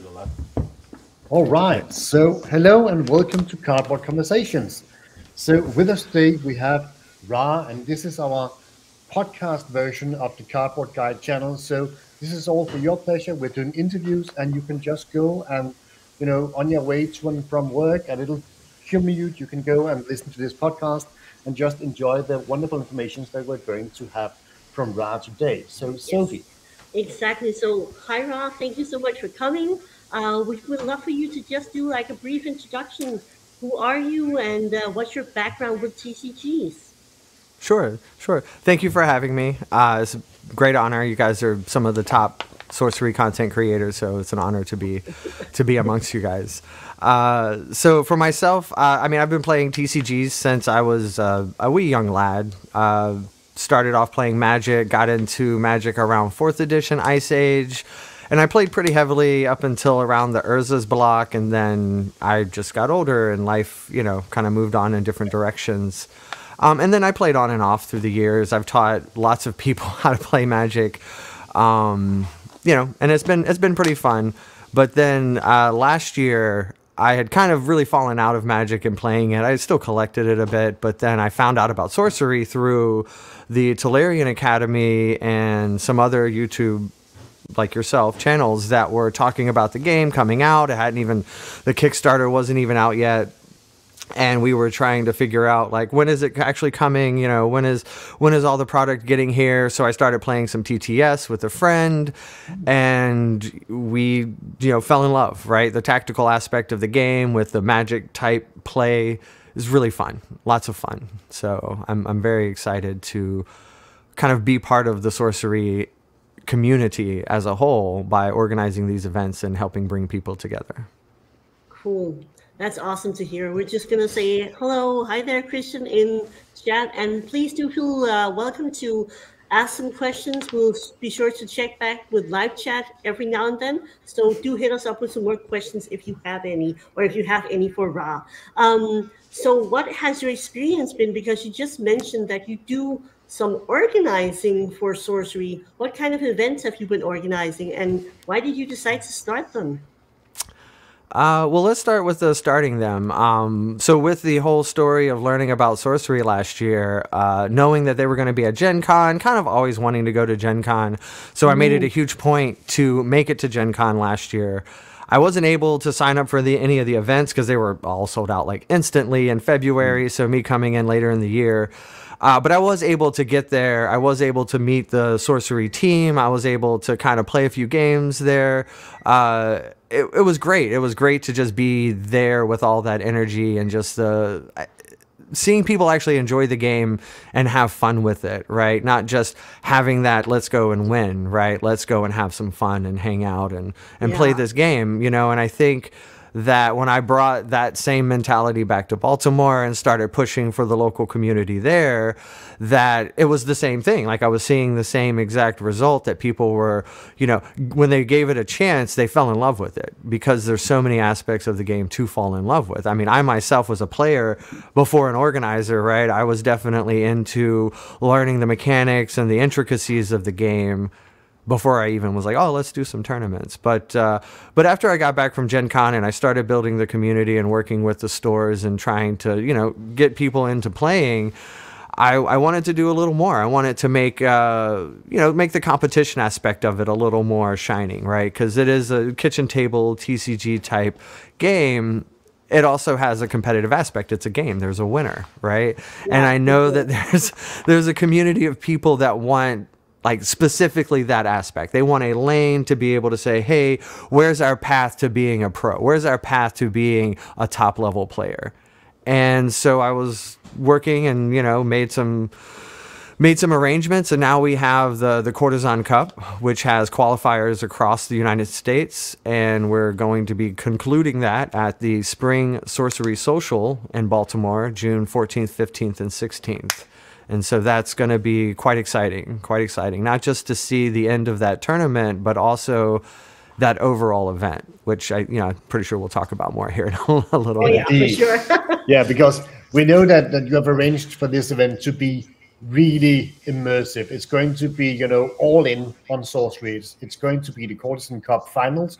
to the left. All right, so hello and welcome to Cardboard Conversations. So with us today we have Ra, and this is our podcast version of the Cardboard Guide channel. So this is all for your pleasure. We're doing interviews and you can just go and, you know, on your way to and from work, a little commute, you can go and listen to this podcast and just enjoy the wonderful information that we're going to have from Ra today. So yes. Sophie. Exactly. So hi Ra, thank you so much for coming. We would love for you to just do like a brief introduction. Who are you and what's your background with TCGs? Sure. Thank you for having me. It's a great honor. You guys are some of the top sorcery content creators, so it's an honor to be amongst you guys. So for myself, I mean, I've been playing TCGs since I was a wee young lad. Started off playing Magic, got into Magic around 4th edition Ice Age, and I played pretty heavily up until around the Urza's block, and then I just got older and life, you know, kind of moved on in different directions. And then I played on and off through the years. I've taught lots of people how to play Magic, you know, and it's been pretty fun. But then last year, I had kind of really fallen out of Magic and playing it. I still collected it a bit, but then I found out about Sorcery through the Tolarian Academy and some other YouTube, like yourself, channels that were talking about the game coming out. It hadn't even, the Kickstarter wasn't even out yet. And we were trying to figure out, like, when is it actually coming? You know, when is all the product getting here? So I started playing some TTS with a friend, and we, you know, fell in love, right? The tactical aspect of the game with the Magic type play is really fun, lots of fun. So I'm very excited to kind of be part of the Sorcery community as a whole by organizing these events and helping bring people together. Cool. That's awesome to hear. We're just going to say hello. Hi there, Christian in chat. And please do feel welcome to ask some questions. We'll be sure to check back with live chat every now and then. So do hit us up with some more questions if you have any, or if you have any for Ra. So what has your experience been? Because you just mentioned that you do some organizing for Sorcery. What kind of events have you been organizing, and why did you decide to start them? Well, let's start with starting them. So with the whole story of learning about Sorcery last year, knowing that they were going to be at Gen Con, kind of always wanting to go to Gen Con. So I made it a huge point to make it to Gen Con last year. I wasn't able to sign up for any of the events because they were all sold out like instantly in February. So me coming in later in the year. But I was able to get there. I was able to meet the Sorcery team. I was able to kind of play a few games there. It was great. It was great to just be there with all that energy and just seeing people actually enjoy the game and have fun with it, right? Not just having that, let's go and win, right? Let's go and have some fun and hang out and play this game, you know? And I think that when I brought that same mentality back to Baltimore and started pushing for the local community there, that it was the same thing. Like I was seeing the same exact result that people were, you know, when they gave it a chance, they fell in love with it because there's so many aspects of the game to fall in love with. I mean, I myself was a player before an organizer, right? I was definitely into learning the mechanics and the intricacies of the game before I even was like, oh, let's do some tournaments. But after I got back from Gen Con and I started building the community and working with the stores and trying to, you know, get people into playing, I wanted to do a little more. I wanted to make, you know, make the competition aspect of it a little more shining, right? Because it is a kitchen table TCG type game. It also has a competitive aspect. It's a game. There's a winner, right? Yeah. And I know that there's a community of people that want, like, specifically that aspect. They want a lane to be able to say, hey, where's our path to being a pro? Where's our path to being a top level player? And so I was working and, you know, made some arrangements, and now we have the Courtesan Cup, which has qualifiers across the United States, and we're going to be concluding that at the Spring Sorcery Social in Baltimore, June 14th, 15th, and 16th. And so that's going to be quite exciting, not just to see the end of that tournament, but also that overall event, which I'm pretty sure we'll talk about more here in a little bit. Yeah, for sure. Yeah, because we know that you have arranged for this event to be really immersive. It's going to be, you know, all in on Sorcery. It's going to be the Courtesan Cup finals,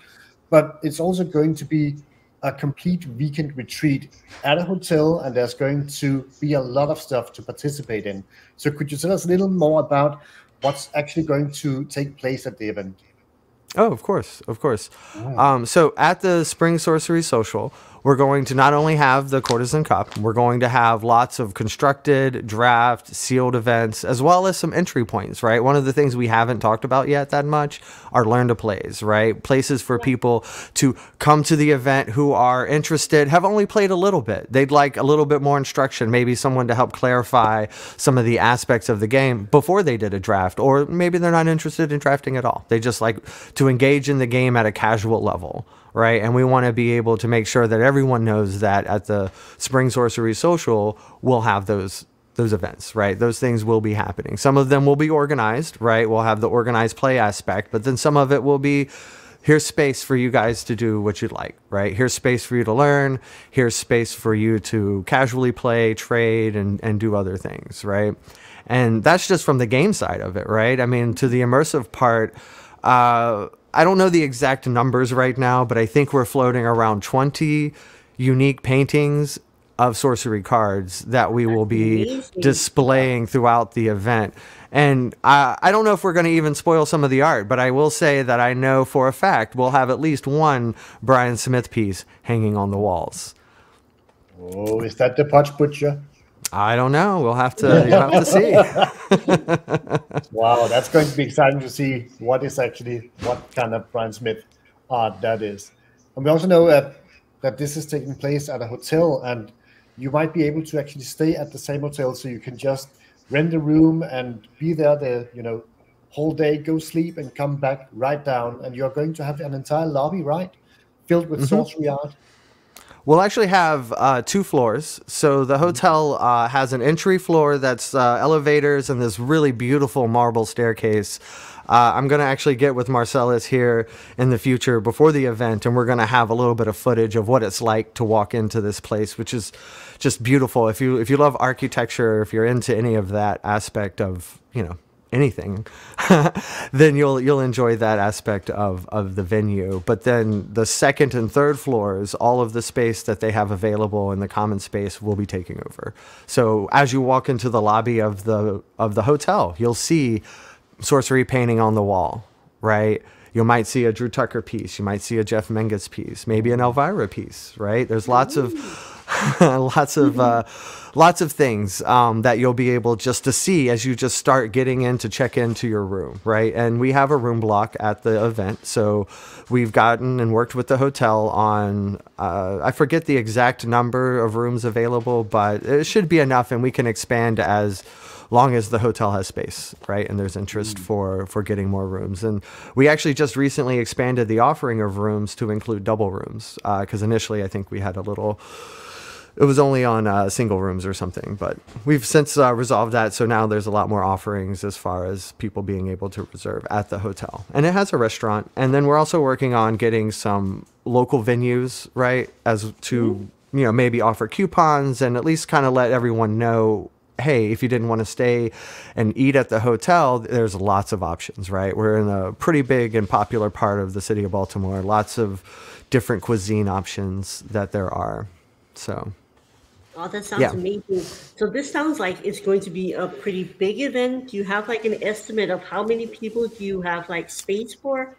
but it's also going to be a complete weekend retreat at a hotel, and there's going to be a lot of stuff to participate in. So could you tell us a little more about what's actually going to take place at the event? Oh, of course, of course. Oh. So at the Spring Sorcery Social, we're going to not only have the Courtesan Cup, we're going to have lots of constructed, draft, sealed events, as well as some entry points, right? One of the things we haven't talked about yet that much are learn to plays, right? Places for people to come to the event who are interested, have only played a little bit. They'd like a little bit more instruction, maybe someone to help clarify some of the aspects of the game before they did a draft, or maybe they're not interested in drafting at all. They just like to engage in the game at a casual level, right? And we want to be able to make sure that everyone knows that at the Spring Sorcery Social, we'll have those events, right? Those things will be happening. Some of them will be organized, right? We'll have the organized play aspect, but then some of it will be, here's space for you guys to do what you'd like, right? Here's space for you to learn. Here's space for you to casually play, trade, and do other things, right? And that's just from the game side of it, right? I mean, to the immersive part, I don't know the exact numbers right now, but I think we're floating around 20 unique paintings of sorcery cards that we will be displaying throughout the event. And I don't know if we're going to even spoil some of the art, but I will say that I know for a fact we'll have at least one Brian Smith piece hanging on the walls. Oh, is that the Potch Butcher? I don't know. We'll have to, you'll have to see. Wow, that's going to be exciting to see what is actually, what kind of Brian Smith art that is. And we also know that this is taking place at a hotel, and you might be able to actually stay at the same hotel, so you can just rent a room and be there the whole day, go sleep and come back right down, and you're going to have an entire lobby, right, filled with sorcery art. We'll actually have 2 floors. So the hotel has an entry floor that's elevators and this really beautiful marble staircase. I'm going to actually get with Marcellus here in the future before the event, and we're going to have a little bit of footage of what it's like to walk into this place, which is just beautiful. If you love architecture, if you're into any of that aspect of, anything, then you'll enjoy that aspect of the venue. But then the 2nd and 3rd floors, all of the space that they have available in the common space will be taking over. So as you walk into the lobby of the hotel, you'll see sorcery painting on the wall, right? You might see a Drew Tucker piece. You might see a Jeff Menges piece, maybe an Elvira piece, right? There's lots of lots of things that you'll be able just to see as you just start getting in to check into your room, right? And we have a room block at the event, so we've gotten and worked with the hotel on I forget the exact number of rooms available, but it should be enough, and we can expand as long as the hotel has space, right? And there's interest for getting more rooms. And we actually just recently expanded the offering of rooms to include double rooms, because initially I think we had a little, it was only on single rooms or something, but we've since resolved that. So now there's a lot more offerings as far as people being able to reserve at the hotel. And it has a restaurant. And then we're also working on getting some local venues, right? As to, maybe offer coupons and at least kind of let everyone know, hey, if you didn't want to stay and eat at the hotel, there's lots of options, right? We're in a pretty big and popular part of the city of Baltimore. Lots of different cuisine options that there are. So, oh, that sounds amazing. So this sounds like it's going to be a pretty big event. Do you have like an estimate of how many people do you have like space for?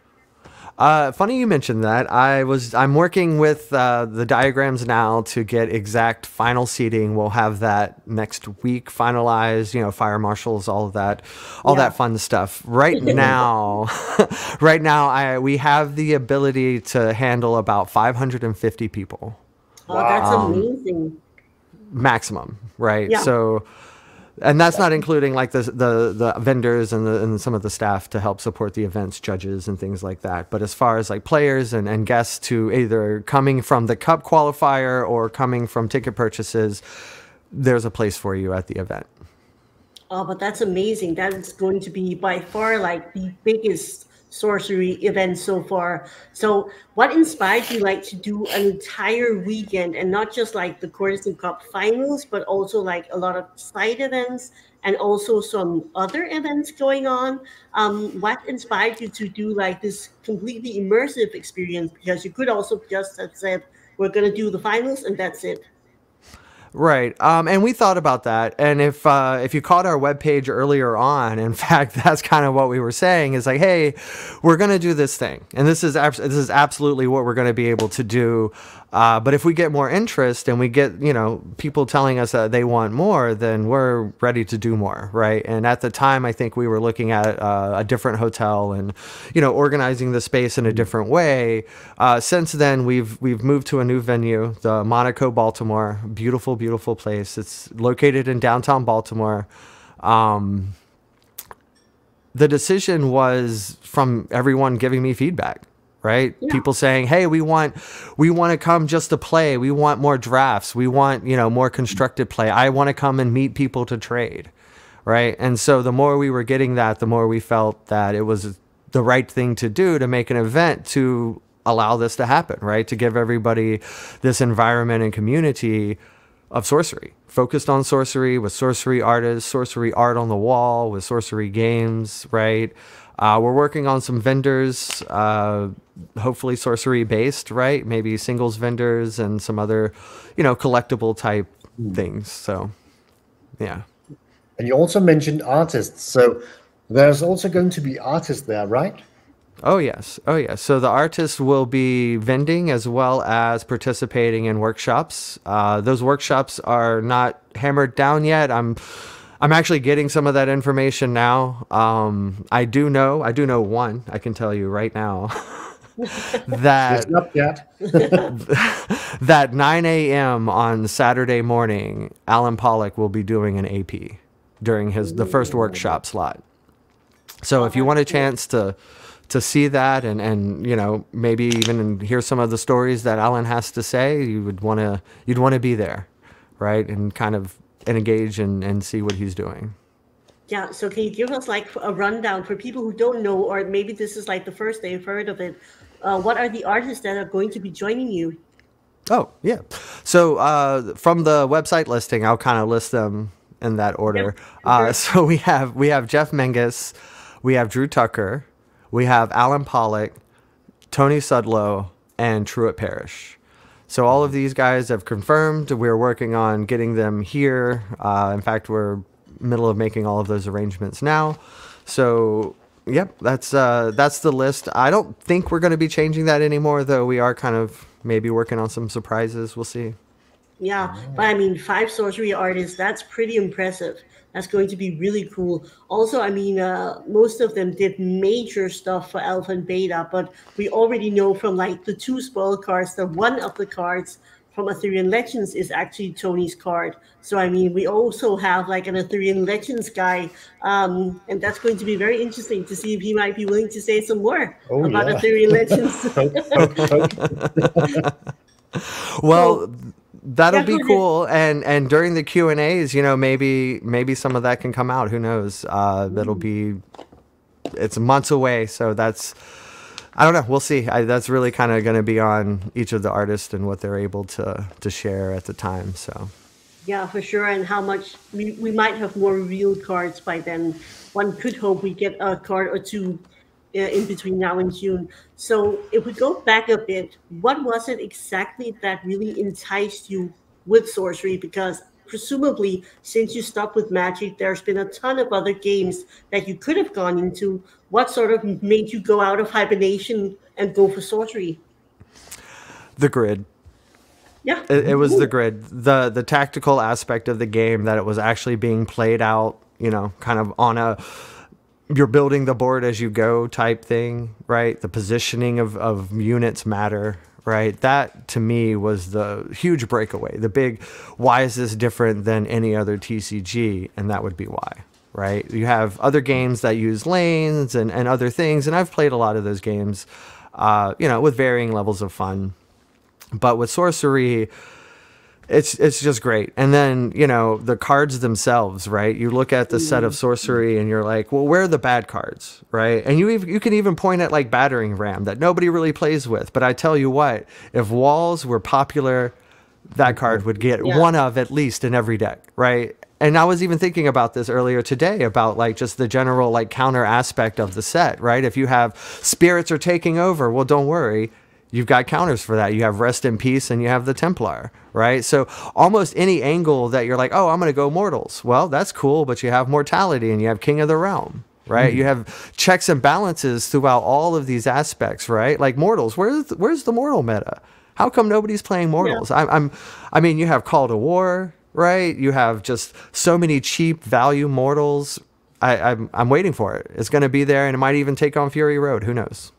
Funny you mentioned that. I'm working with the diagrams now to get exact final seating. We'll have that next week finalized, fire marshals, all that fun stuff. Right now, we have the ability to handle about 550 people. Oh, that's amazing. Maximum, right? Yeah. So, and that's not including like the vendors and some of the staff to help support the events, judges and things like that. But as far as like players and guests to either coming from the cup qualifier or coming from ticket purchases, there's a place for you at the event. Oh, but that's amazing. That is going to be by far like the biggest sorcery events so far. So what inspired you like to do an entire weekend and not just like the Courtesan Cup finals, but also like a lot of side events and also some other events going on? What inspired you to do like this completely immersive experience? Because you could also just have said, we're going to do the finals and that's it. Right. And we thought about that. And if you caught our webpage earlier on, in fact, that's kind of what we were saying is like, hey, we're going to do this thing. And this is absolutely what we're going to be able to do. But if we get more interest and we get, you know, people telling us that they want more, then we're ready to do more. Right. And at the time, I think we were looking at a different hotel and, you know, organizing the space in a different way. Since then, we've moved to a new venue, the Monaco Baltimore, beautiful, beautiful place. It's located in downtown Baltimore. The decision was from everyone giving me feedback. Right. Yeah. People saying, hey, we want to come just to play. We want more drafts. We want, you know, more constructed play. I want to come and meet people to trade. Right. And so the more we were getting that, the more we felt that it was the right thing to do to make an event to allow this to happen. Right. To give everybody this environment and community of sorcery, focused on sorcery, with sorcery artists, sorcery art on the wall, with sorcery games. Right. We're working on some vendors, hopefully sorcery based, right? Maybe singles vendors and some other, you know, collectible type things. So, yeah. And you also mentioned artists. So there's also going to be artists there, right? Oh, yes. Oh, yes. So the artists will be vending as well as participating in workshops. Those workshops are not hammered down yet. I'm actually getting some of that information now. I do know one, I can tell you right now, that, that 9 a.m. on Saturday morning, Alan Pollack will be doing an AP during the first workshop slot. So if you want a chance to see that and you know, maybe even hear some of the stories that Alan has to say, you'd want to be there, right? And kind of engage and see what he's doing. Yeah, so can you give us like a rundown for people who don't know, or maybe this is like the first they've heard of it? What are the artists that are going to be joining you? Oh, yeah. So from the website listing, I'll kind of list them in that order. Yep. So we have Jeff Menges, we have Drew Tucker, we have Alan Pollack, Tony Sudlow, and Truett Parish. So all of these guys have confirmed. We're working on getting them here. In fact, we're middle of making all of those arrangements now. So, yep, that's the list. I don't think we're going to be changing that anymore, though. We are kind of maybe working on some surprises. We'll see. Yeah, but I mean, 5 sorcery artists, that's pretty impressive. That's going to be really cool. Also, I mean, most of them did major stuff for Alpha and Beta, but we already know from like the 2 spoil cards that one of the cards from Aetherian Legends is actually Tony's card. So, I mean, we also have like an Aetherian Legends guy, and that's going to be very interesting to see if he might be willing to say some more about Aetherian Legends. Well, that'll be cool, and during the Q&As, you know, maybe some of that can come out. Who knows? That'll be, it's months away, so that's, I don't know. We'll see. That's really kind of going to be on each of the artists and what they're able to share at the time. So, yeah, for sure. And how much we might have more real cards by then. One could hope we get a card or 2. In between now and June. So if we go back a bit, what was it exactly that really enticed you with sorcery? Because presumably, since you stopped with Magic, there's been a ton of other games that you could have gone into. What sort of made you go out of hibernation and go for sorcery? The grid. Yeah. It was the grid. The tactical aspect of the game, that it was actually being played out, you know, kind of on a, you're building the board as you go type thing, right? The positioning of units matter, right? That to me was the huge breakaway, the big, why is this different than any other TCG? And that would be why, right? You have other games that use lanes and other things. And I've played a lot of those games, you know, with varying levels of fun, but with sorcery, It's just great. And then, you know, the cards themselves, right? You look at the set of sorcery and you're like, well, where are the bad cards, right? And you can even point at like battering ram that nobody really plays with. But I tell you what, if walls were popular, that card would get one of at least in every deck, right? And I was even thinking about this earlier today about like just the general like counter aspect of the set, right? If you have spirits are taking over, well, don't worry. You've got counters for that. You have Rest in Peace and you have the Templar, right? So almost any angle that you're like, oh, I'm going to go Mortals. Well, that's cool, but you have Mortality and you have King of the Realm, right? Mm-hmm. You have checks and balances throughout all of these aspects, right? Like Mortals, where's the Mortal meta? How come nobody's playing Mortals? Yeah. I mean, you have Call to War, right? You have just so many cheap value Mortals. I'm waiting for it. It's going to be there and it might even take on Fury Road. Who knows?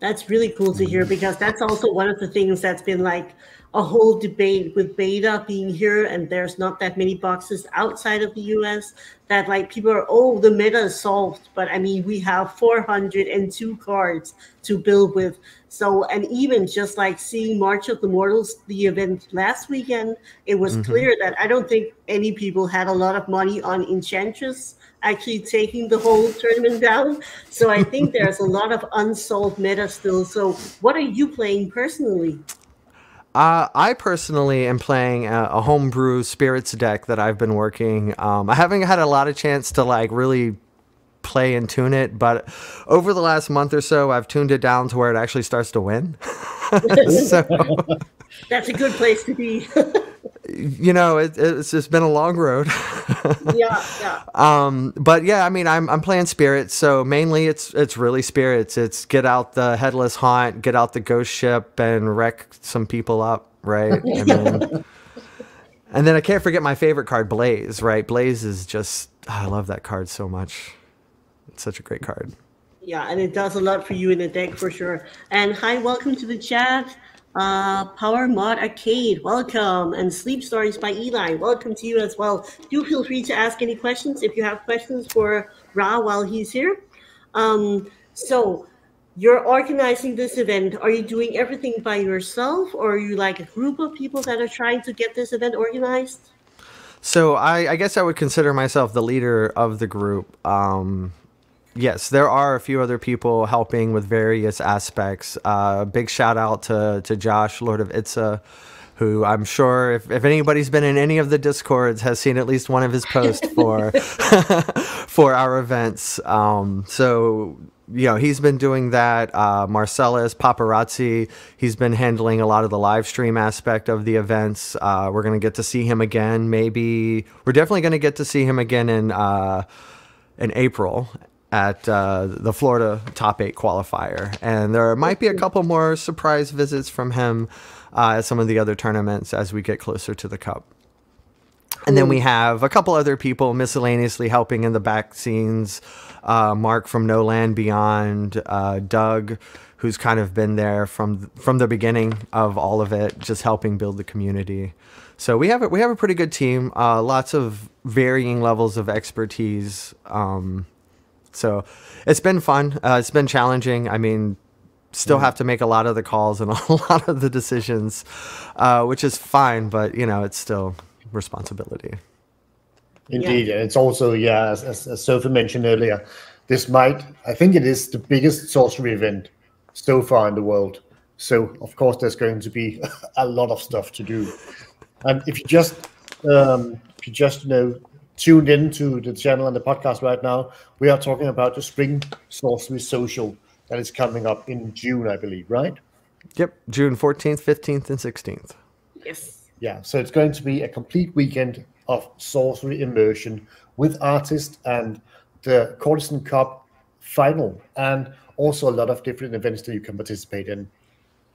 That's really cool to hear, because that's also one of the things that's been like a whole debate with Beta being here, and there's not that many boxes outside of the US that like people are, oh, the meta is solved. But I mean, we have 402 cards to build with. So, and even just like seeing March of the Mortals, the event last weekend, it was clear that I don't think any people had a lot of money on Enchantress actually taking the whole tournament down. So I think there's a lot of unsolved meta still. So what are you playing personally? I personally am playing a homebrew spirits deck that I've been working. I haven't had a lot of chance to like really play and tune it, but over the last month or so, I've tuned it down to where it actually starts to win. So, that's a good place to be. You know, it's just been a long road. Yeah. But yeah, I mean, I'm playing spirits, so mainly it's really spirits. It's get out the Headless Haunt, get out the Ghost Ship, and wreck some people up, right? And then I can't forget my favorite card, Blaze, right? Blaze is just, oh, I love that card so much. It's such a great card. Yeah, and it does a lot for you in the deck for sure. And hi, welcome to the chat. Power Mod Arcade, welcome. And Sleep Stories by Eli, welcome to you as well. Do feel free to ask any questions if you have questions for Ra while he's here. So you're organizing this event. Are you doing everything by yourself, or are you like a group of people that are trying to get this event organized? So I guess I would consider myself the leader of the group. Yes, there are a few other people helping with various aspects. Big shout out to Josh, Lord of Itza, who I'm sure if anybody's been in any of the Discords has seen at least one of his posts for for our events. So, you know, he's been doing that. Marcellus, Paparazzi, he's been handling a lot of the live stream aspect of the events. We're going to get to see him again. Maybe we're definitely going to get to see him again in April at the Florida Top 8 qualifier. And there might be a couple more surprise visits from him at some of the other tournaments as we get closer to the Cup. And then we have a couple other people miscellaneously helping in the back scenes. Mark from No Land Beyond, Doug, who's kind of been there from the beginning of all of it, just helping build the community. So we have a pretty good team, lots of varying levels of expertise. So it's been fun. It's been challenging. I mean, still have to make a lot of the calls and a lot of the decisions, which is fine. But, you know, it's still responsibility. Indeed. Yeah. And it's also, yeah, as Sophie mentioned earlier, this might, I think it is the biggest sorcery event so far in the world. So, of course, there's going to be a lot of stuff to do. And if you just you know, tuned into the channel and the podcast right now, we are talking about the Spring Sorcery Social that is coming up in June, I believe, right? Yep, June 14th, 15th, and 16th. Yes. Yeah, so it's going to be a complete weekend of sorcery immersion with artists and the Courtesan Cup final, and also a lot of different events that you can participate in.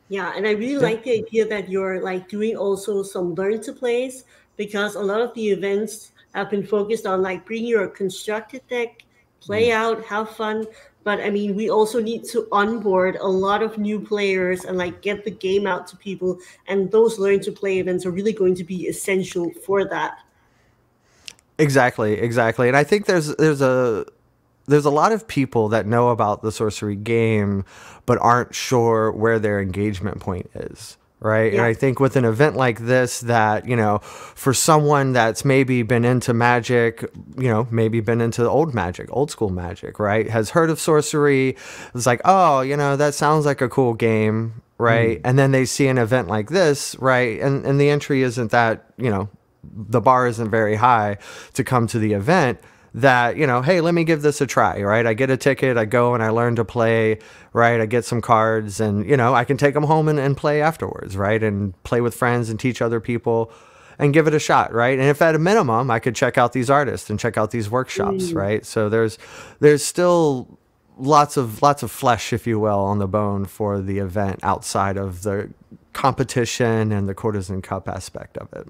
Yeah, and I really like the idea that you're like doing also some learn-to-plays, because a lot of the events I've been focused on like bring your constructed deck, play out, have fun. But I mean, we also need to onboard a lot of new players and like get the game out to people. And those learn to play events are really going to be essential for that. Exactly, exactly. And I think there's a lot of people that know about the sorcery game, but aren't sure where their engagement point is. right? Yeah. And I think with an event like this that, you know, for someone that's maybe been into Magic, you know, maybe been into old Magic, old school Magic, right? Has heard of Sorcery. It's like, oh, you know, that sounds like a cool game, right? And then they see an event like this, right? And the entry isn't that, you know, the bar isn't very high to come to the event. That, you know, hey, let me give this a try, right? I get a ticket, I go and I learn to play, right? I get some cards and, you know, I can take them home and play afterwards, right? And play with friends and teach other people and give it a shot, right? And if at a minimum, I could check out these artists and check out these workshops, right? So there's still lots of flesh, if you will, on the bone for the event outside of the competition and the Courtesan Cup aspect of it.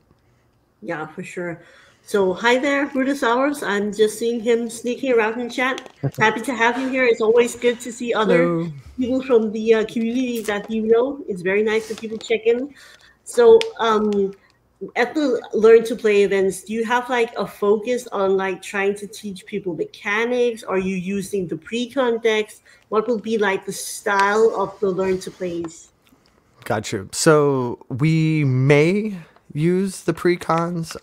Yeah, for sure. So hi there, Brutus Hours. I'm just seeing him sneaking around in chat. Happy to have you here. It's always good to see other people from the community that you know. It's very nice that people check in. So at the Learn to Play events, do you have like a focus on like trying to teach people mechanics? Are you using the pre-context? What will be like the style of the Learn to Plays? Got you. So we may use the pre-cons.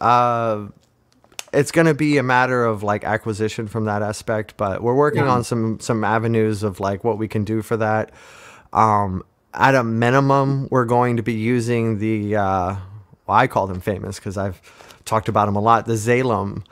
It's going to be a matter of like acquisition from that aspect, but we're working on some avenues of like what we can do for that. At a minimum, we're going to be using the, well, I call them famous because I've talked about them a lot, the Zalem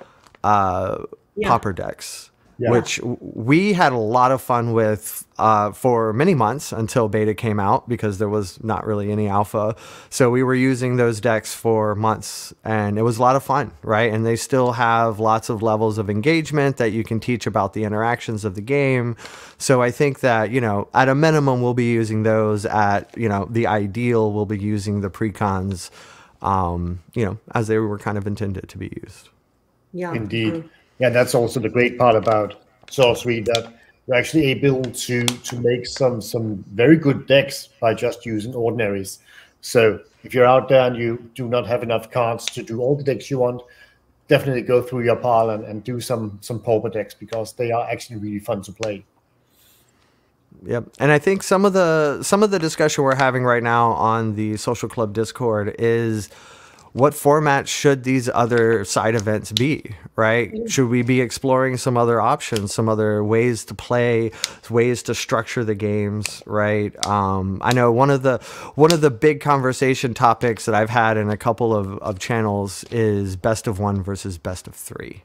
popper decks, which we had a lot of fun with for many months until Beta came out because there was not really any Alpha. So we were using those decks for months and it was a lot of fun, right? And they still have lots of levels of engagement that you can teach about the interactions of the game. So I think that, you know, at a minimum, we'll be using those at, you know, the ideal we'll be using the pre-cons, you know, as they were kind of intended to be used. Yeah, indeed. Yeah, that's also the great part about Sorcery, that you're actually able to make some very good decks by just using ordinaries. So if you're out there and you do not have enough cards to do all the decks you want, definitely go through your pile and do some pauper decks because they are actually really fun to play. Yep. And I think some of the discussion we're having right now on the Social Club Discord is what format should these other side events be, right? Should we be exploring some other options, some other ways to play, ways to structure the games, right? I know one of the big conversation topics that I've had in a couple of channels is best of one versus best of three,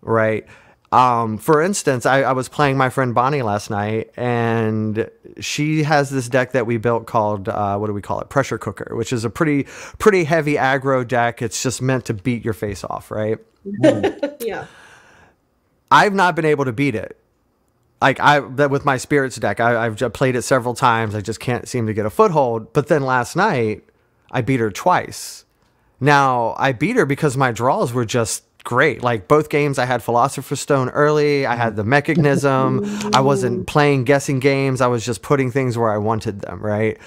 right? For instance, I was playing my friend Bonnie last night, and she has this deck that we built called, what do we call it? Pressure Cooker, which is a pretty heavy aggro deck. It's just meant to beat your face off, right? Yeah. I've not been able to beat it. Like with my Spirits deck, I've played it several times. I just can't seem to get a foothold. But then last night, I beat her twice. Now, I beat her because my draws were just great. Like both games I had Philosopher's Stone early, I had the mechanism, I wasn't playing guessing games, I was just putting things where I wanted them, right?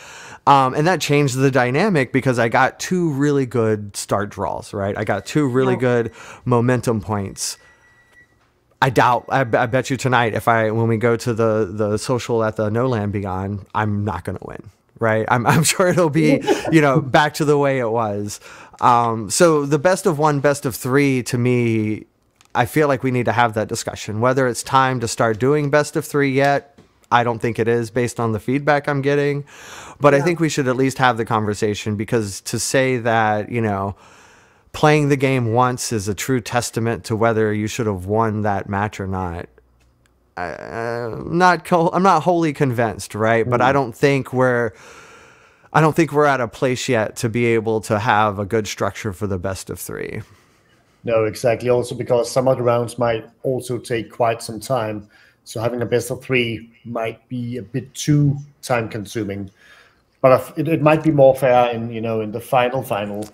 And that changed the dynamic because I got two really good start draws, right? I got two really good momentum points. I bet you tonight when we go to the social at the No Land Beyond, I'm not going to win. Right. I'm sure it'll be, you know, back to the way it was. So the best of one, best of three, to me, I feel like we need to have that discussion. Whether it's time to start doing best of three yet, I don't think it is based on the feedback I'm getting. But I think we should at least have the conversation, because to say that, you know, playing the game once is a true testament to whether you should have won that match or not. I'm not wholly convinced, right? But I don't think we're at a place yet to be able to have a good structure for the best of three. No, exactly. Also because some of the rounds might also take quite some time, so having a best of three might be a bit too time consuming. But it might be more fair in, you know, in the final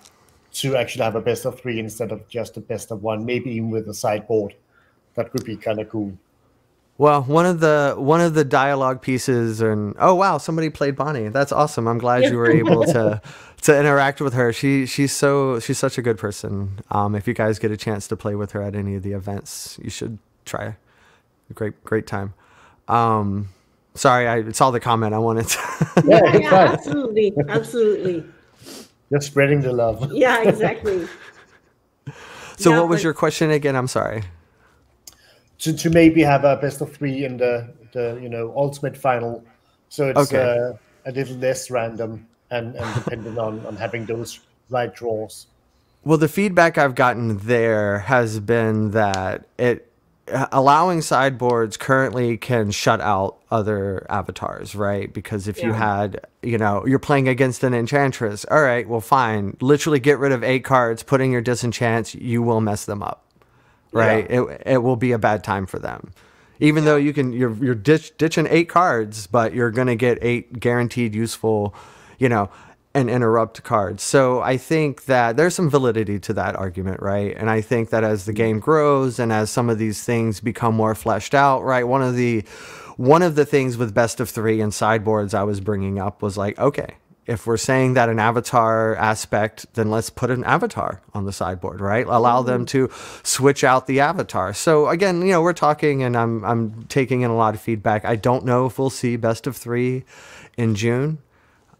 to actually have a best of three instead of just a best of one, maybe even with a sideboard. That would be kind of cool. Well, one of the dialogue pieces, and oh wow, somebody played Bonnie. That's awesome. I'm glad you were able to interact with her. She's such a good person. If you guys get a chance to play with her at any of the events, you should try. Great time. Sorry, I saw the comment. I wanted to. Yeah, yeah, absolutely. Absolutely. Just spreading the love. Yeah, exactly. So yeah, what was your question again? I'm sorry. To maybe have a best of three in the you know, ultimate final. So it's okay. A little less random and dependent on having those right draws. Well, the feedback I've gotten there has been that allowing sideboards currently can shut out other avatars, right? Because if you had, you know, you're playing against an Enchantress, all right, well, fine. Literally get rid of 8 cards, put in your disenchants, you will mess them up, right? Yeah. It will be a bad time for them. Even though you can, you're ditching 8 cards, but you're going to get 8 guaranteed useful, you know, and interrupt cards. So I think that there's some validity to that argument, right? And I think that as the game grows and as some of these things become more fleshed out, right? One of the things with best of three and sideboards I was bringing up was like, okay, if we're saying that an avatar aspect, then let's put an avatar on the sideboard, right? Allow them to switch out the avatar. So again, you know, we're talking, and I'm taking in a lot of feedback. I don't know if we'll see best of three in June.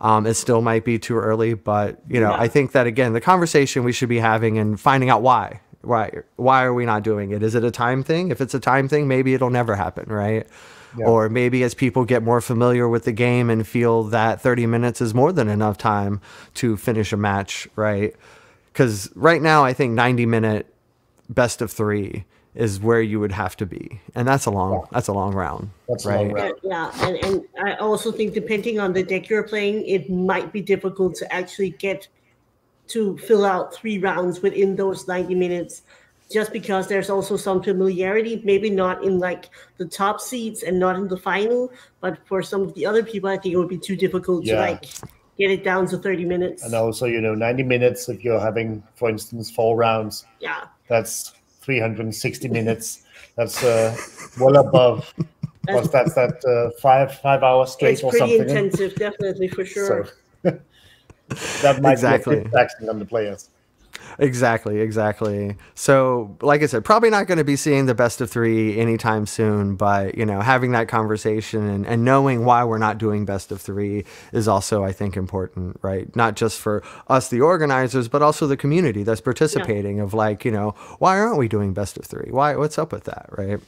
It still might be too early, but, you know, I think that, again, the conversation we should be having and finding out why are we not doing it? Is it a time thing? If it's a time thing, maybe it'll never happen, right? Yeah. Or maybe as people get more familiar with the game and feel that 30 minutes is more than enough time to finish a match, right? Because right now, I think 90-minute best of three is where you would have to be, and that's a long round. That's right. And I also think depending on the deck you're playing, it might be difficult to actually get to fill out 3 rounds within those 90 minutes, just because there's also some familiarity, maybe not in like the top seeds and not in the final, but for some of the other people, I think it would be too difficult to like get it down to 30 minutes. And also, you know, 90 mints if you're having, for instance, 4 rounds. Yeah, that's 360 minutes. That's well above. that's 5 hours straight or something. It's pretty intensive, definitely, for sure. So, that might be taxing on the players. Exactly. So, like I said, probably not going to be seeing the best of three anytime soon. But you know, having that conversation and knowing why we're not doing best of three is also, I think, important, right? Not just for us, the organizers, but also the community that's participating. Of like, you know, why aren't we doing best of three? Why? What's up with that, right?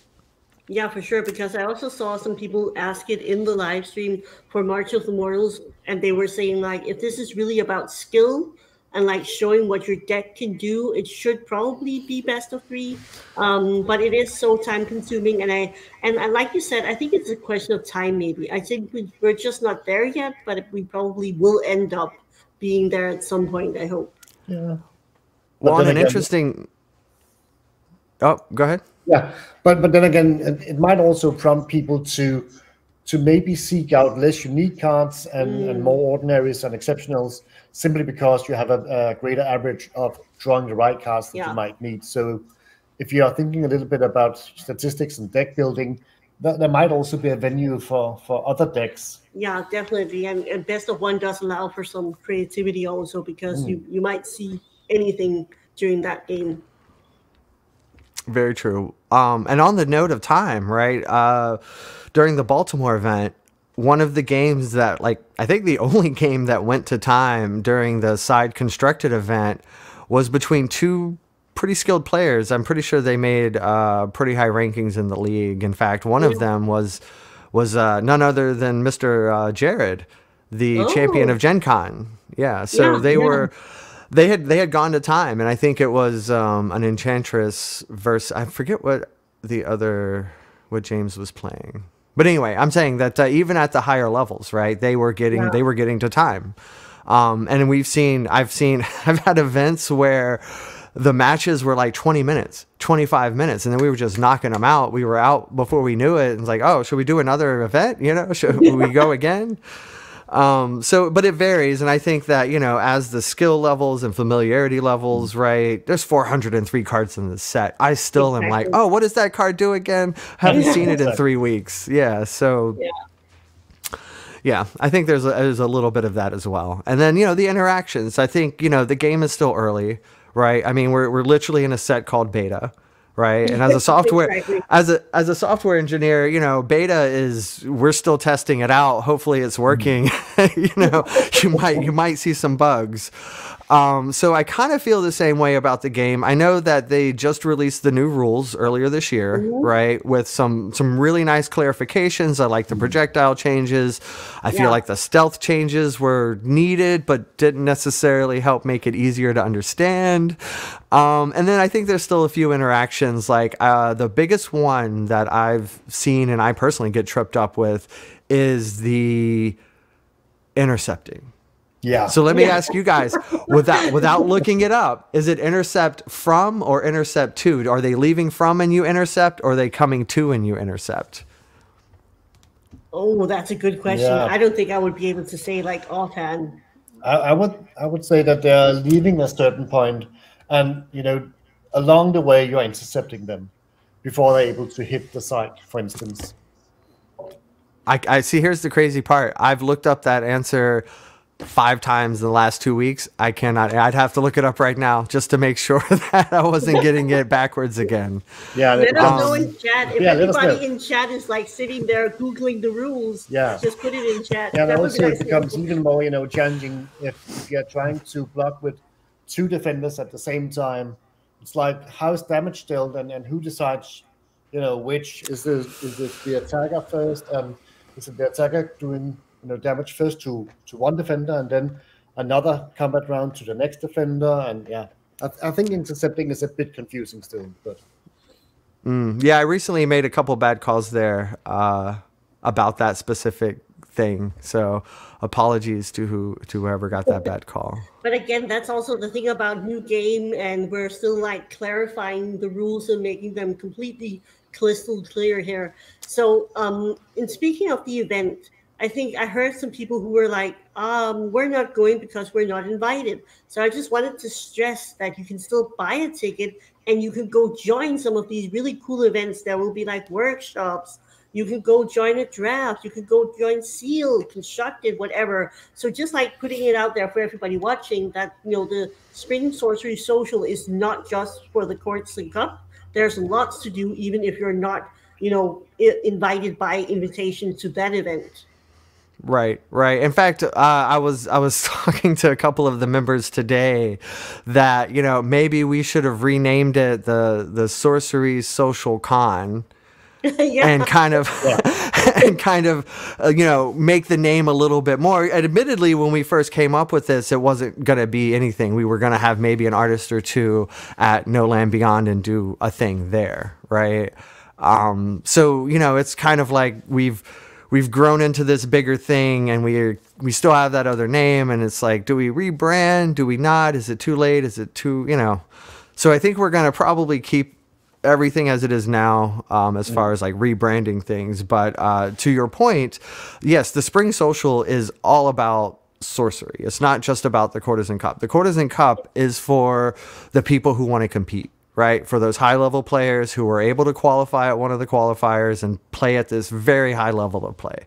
Yeah, for sure. Because I also saw some people ask it in the live stream for March of the Mortals, and they were saying like, if this is really about skill and like showing what your deck can do, it should probably be best of three, but it is so time consuming. And like you said, I think it's a question of time maybe. I think we're just not there yet, but we probably will end up being there at some point, I hope. Yeah. Well, an interesting... Oh, go ahead. Yeah, but then again, it might also prompt people to maybe seek out less unique cards and more ordinaries and exceptionals, simply because you have a greater average of drawing the right cards that you might need. So if you are thinking a little bit about statistics and deck building, there might also be a venue for other decks. Yeah, definitely. And best of one does allow for some creativity also, because you might see anything during that game. Very true. And on the note of time, right, during the Baltimore event, one of the games that, like, I think the only game that went to time during the side constructed event was between 2 pretty skilled players. I'm pretty sure they made pretty high rankings in the league. In fact, one of them was none other than Mr. Jared, the champion of Gen Con. Yeah, so they had gone to time, and I think it was an Enchantress versus, I forget what James was playing. But anyway, I'm saying that even at the higher levels, right, they were getting to time, and I've had events where the matches were like 20 minutes, 25 minutes, and then we were just knocking them out. We were out before we knew it, and it's like, oh, should we do another event? You know, should we go again? So, but it varies. And I think that, you know, as the skill levels and familiarity levels, right, there's 403 cards in the set. I still am like, oh, what does that card do again? Haven't seen it in 3 weeks. Yeah. So yeah, I think there's a little bit of that as well. And then, you know, the interactions, I think, you know, the game is still early, right? I mean, we're literally in a set called Beta. right? And as a software as a software engineer, you know, beta is, we're still testing it out. Hopefully it's working. You know, you might see some bugs. So I kind of feel the same way about the game. I know that they just released the new rules earlier this year, right? With some really nice clarifications. I like the projectile changes. I feel like the stealth changes were needed, but didn't necessarily help make it easier to understand. And then I think there's still a few interactions. Like the biggest one that I've seen and I personally get tripped up with is the intercepting. Yeah. So let me ask you guys, without looking it up, is it intercept from or intercept to? Are they leaving from and you intercept, or are they coming to and you intercept? Oh, that's a good question. Yeah. I don't think I would be able to say like offhand. I would say that they are leaving a certain point, and you know, along the way you are intercepting them before they're able to hit the site, for instance. I see. Here's the crazy part. I've looked up that answer 5 times in the last 2 weeks. I cannot. I'd have to look it up right now just to make sure that I wasn't getting it backwards again. Yeah. Let us know in chat. If anybody in chat is like sitting there Googling the rules, just put it in chat. Yeah, that also it becomes even more, you know, challenging if you're trying to block with 2 defenders at the same time. It's like, how's damage dealt, and who decides, you know, which is this the attacker first, and is it the attacker doing, you know, damage first to one defender and then another combat round to the next defender? And yeah, I think intercepting is a bit confusing still, but yeah, I recently made a couple bad calls there about that specific thing, so apologies to whoever got that bad call. But again, that's also the thing about new game, and we're still like clarifying the rules and making them completely crystal clear here. So in speaking of the event, I think I heard some people who were like, we're not going because we're not invited. So I just wanted to stress that you can still buy a ticket and you can go join some of these really cool events. There will be like workshops. You can go join a draft. You can go join Seal, Constructed, whatever. So just like putting it out there for everybody watching that, you know, the Spring Sorcery Social is not just for the Courtesan Cup. There's lots to do, even if you're not, you know, invited by invitation to that event. Right, right. In fact, I was talking to a couple of the members today that, you know, maybe we should have renamed it the Sorcery Social Con. And kind of, and kind of, you know, make the name a little bit more. And admittedly, when we first came up with this, it wasn't going to be anything. We were going to have maybe an artist or two at No Land Beyond and do a thing there, right? So, you know, it's kind of like we've grown into this bigger thing, and we still have that other name, and it's like, do we rebrand? Do we not? Is it too late? Is it too, you know? So I think we're going to probably keep everything as it is now, as far as like rebranding things. But to your point, yes, the Spring Social is all about sorcery. It's not just about the Courtesan Cup. The Courtesan Cup is for the people who want to compete, right? For those high level players who were able to qualify at one of the qualifiers and play at this very high level of play.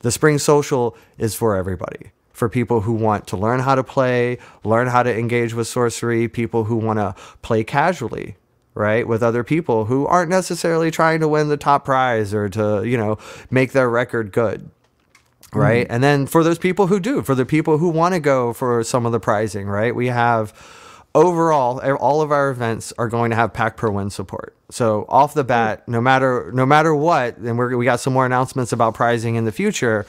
The Spring Social is for everybody, for people who want to learn how to play, learn how to engage with sorcery, people who want to play casually, right, with other people who aren't necessarily trying to win the top prize or to, you know, make their record good. Right. And then for those people who do, for the people who want to go for some of the prizing, right, we have overall, all of our events are going to have pack per win support. So off the bat, no matter what, and we got some more announcements about prizing in the future,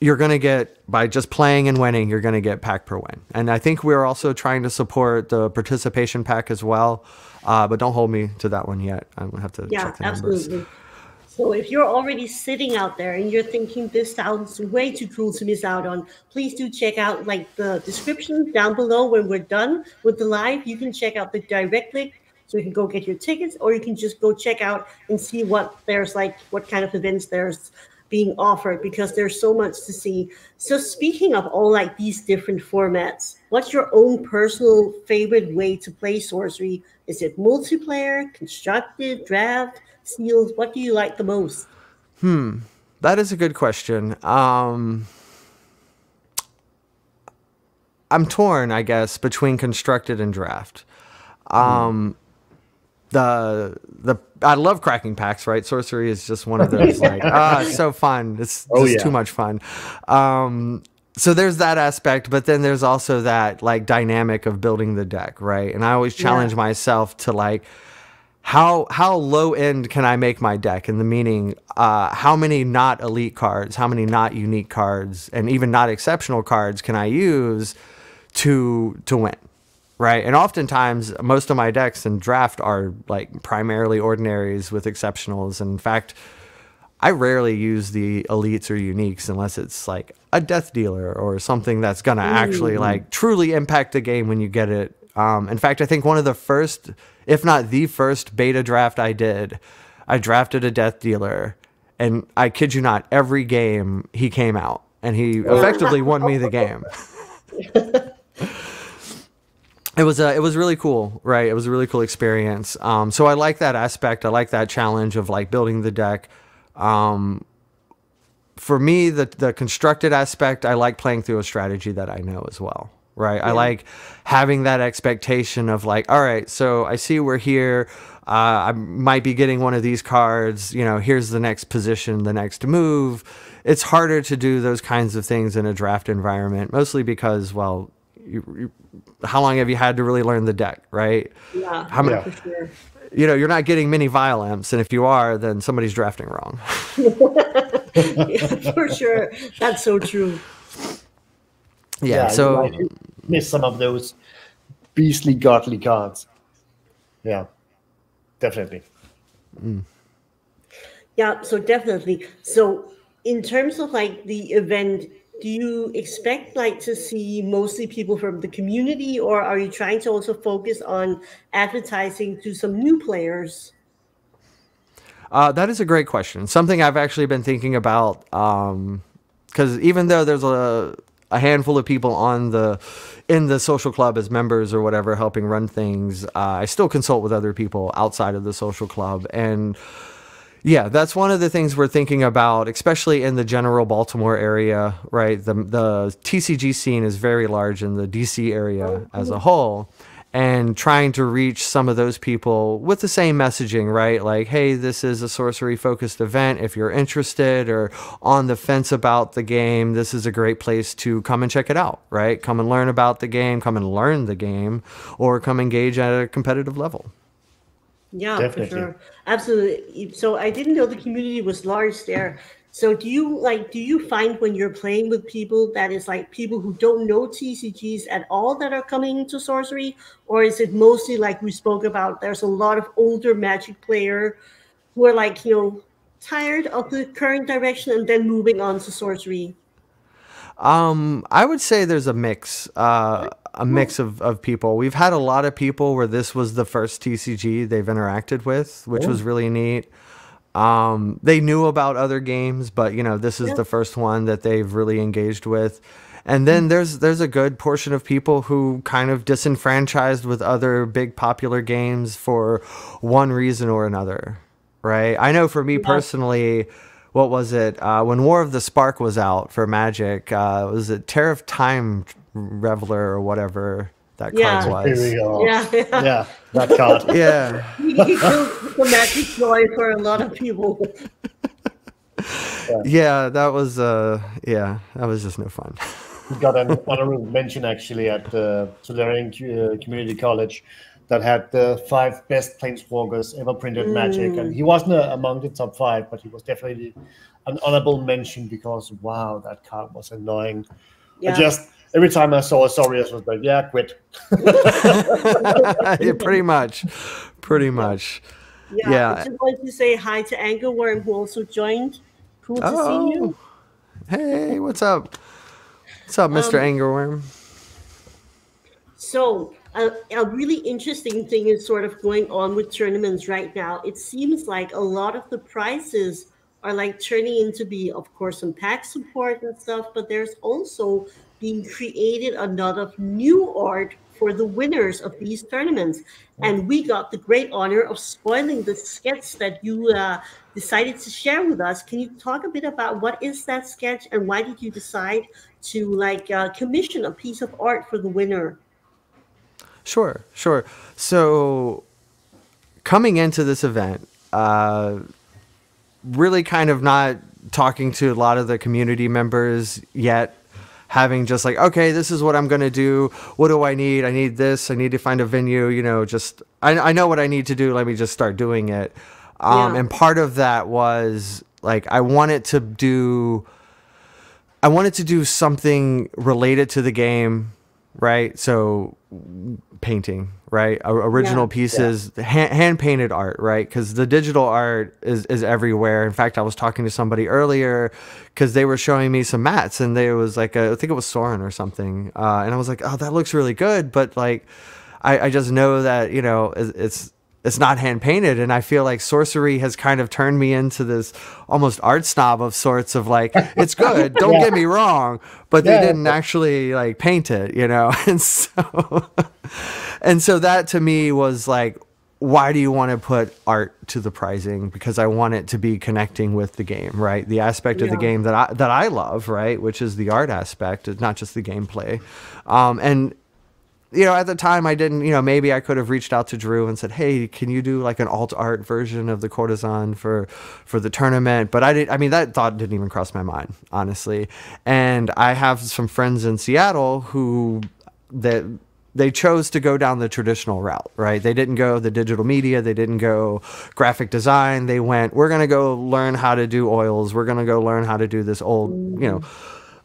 you're going to get, by just playing and winning, you're going to get pack per win. And I think we're also trying to support the participation pack as well. But don't hold me to that one yet. I'm going to have to check the numbers. Absolutely. So if you're already sitting out there and you're thinking this sounds way too cool to miss out on, please do check out like the description down below when we're done with the live. You can check out the direct link so you can go get your tickets, or you can just go check out and see what there's like, what kind of events there's being offered, because there's so much to see. So speaking of all like these different formats, what's your own personal favorite way to play sorcery? Is it multiplayer, constructed, draft, sealed? What do you like the most? That is a good question. I'm torn, I guess, between constructed and draft. I love cracking packs, right? Sorcery is just one of those like, ah, it's so fun. It's just too much fun. So there's that aspect, but then there's also that like dynamic of building the deck, right? And I always challenge myself to like, how low end can I make my deck? And the meaning, how many not elite cards, how many not unique cards, and even not exceptional cards can I use to win, right? And oftentimes, most of my decks in draft are like primarily ordinaries with exceptionals. In fact, I rarely use the elites or uniques unless it's like a Death Dealer or something that's gonna actually like truly impact the game when you get it. In fact, I think one of the first, if not the first beta draft I did, I drafted a Death Dealer, and I kid you not, every game he came out, and he effectively won me the game. It was really cool, right? It was a really cool experience. So I like that aspect. I like that challenge of like building the deck. For me, the constructed aspect, I like playing through a strategy that I know as well. Right. Yeah. I like having that expectation of like, all right, so I see we're here. I might be getting one of these cards. You know, here's the next position, the next move. It's harder to do those kinds of things in a draft environment, mostly because, well, how long have you had to really learn the deck? Right. Yeah. How many, for sure. You know, you're not getting many Violamps. And if you are, then somebody's drafting wrong. Yeah, for sure. That's so true. Yeah, so you miss some of those beastly godly cards. Yeah, definitely. Mm. Yeah, so definitely. So in terms of like the event, do you expect like to see mostly people from the community, or are you trying to also focus on advertising to some new players? That is a great question. Something I've actually been thinking about, because even though there's a handful of people on in the social club as members or whatever helping run things, I still consult with other people outside of the social club. And yeah, that's one of the things we're thinking about, especially in the general Baltimore area, right? The TCG scene is very large in the DC area as a whole, and trying to reach some of those people with the same messaging, right? Like, hey, this is a sorcery-focused event. If you're interested or on the fence about the game, this is a great place to come and check it out, right? Come and learn about the game, come and learn the game, or come engage at a competitive level. Yeah, definitely. For sure. Absolutely. So I didn't know the community was large there. So do you find when you're playing with people that is like people who don't know TCGs at all that are coming to Sorcery? Or is it mostly like we spoke about, there's a lot of older Magic player who are like, you know, tired of the current direction and then moving on to Sorcery? I would say there's a mix of people. We've had a lot of people where this was the first TCG they've interacted with, which was really neat. They knew about other games, but you know, this is the first one that they've really engaged with. And then there's a good portion of people who kind of disenfranchised with other big popular games for one reason or another, right? I know for me personally, what was it? When War of the Spark was out for Magic, was it Tariff Time Reveler or whatever that card was? Here we go. Yeah, that card. Yeah. He killed the Magic joy for a lot of people. Yeah, that was just no fun. We got an honorable mention actually at the Solarian Community College that had the 5 best planeswalkers ever printed Magic, and he wasn't among the top 5, but he was definitely an honorable mention because wow, that card was annoying. Yeah. I just every time I saw a Sorceress, I was like, yeah, quit. Yeah, pretty much. Yeah. I just wanted to say hi to Angerworm, who also joined. Cool to see you. Hey, what's up? What's up, Mr. Angerworm? So a really interesting thing is sort of going on with tournaments right now. It seems like a lot of the prizes are like turning into be, of course, some pack support and stuff, but there's also being created a lot of new art for the winners of these tournaments. And we got the great honor of spoiling the sketch that you decided to share with us. Can you talk a bit about what is that sketch and why did you decide to like commission a piece of art for the winner? Sure. So coming into this event, really kind of not talking to a lot of the community members yet, having just like, okay, this is what I'm going to do. What do I need? I need this. I need to find a venue, you know, just, I know what I need to do. Let me just start doing it. And part of that was like, I wanted to do something related to the game, right? So painting, right? Original pieces, hand-painted art, right? Because the digital art is everywhere. In fact, I was talking to somebody earlier because they were showing me some mats, and there was like, I think it was Soren or something. And I was like, oh, that looks really good. But like, I just know that, you know, it's not hand painted. And I feel like sorcery has kind of turned me into this almost art snob of sorts of like, it's good. Don't get me wrong, but they didn't actually like paint it, you know? And so that to me was like, why do you want to put art to the prizing? Because I want it to be connecting with the game, right? The aspect of the game that I love, right? Which is the art aspect, not just the gameplay. And, you know, at the time I didn't, you know, maybe I could have reached out to Drew and said, hey, can you do like an alt art version of the Courtesan for the tournament? But I didn't, I mean, that thought didn't even cross my mind, honestly. And I have some friends in Seattle who they chose to go down the traditional route, right? They didn't go the digital media. They didn't go graphic design. They went, we're going to go learn how to do oils. We're going to go learn how to do this old, you know,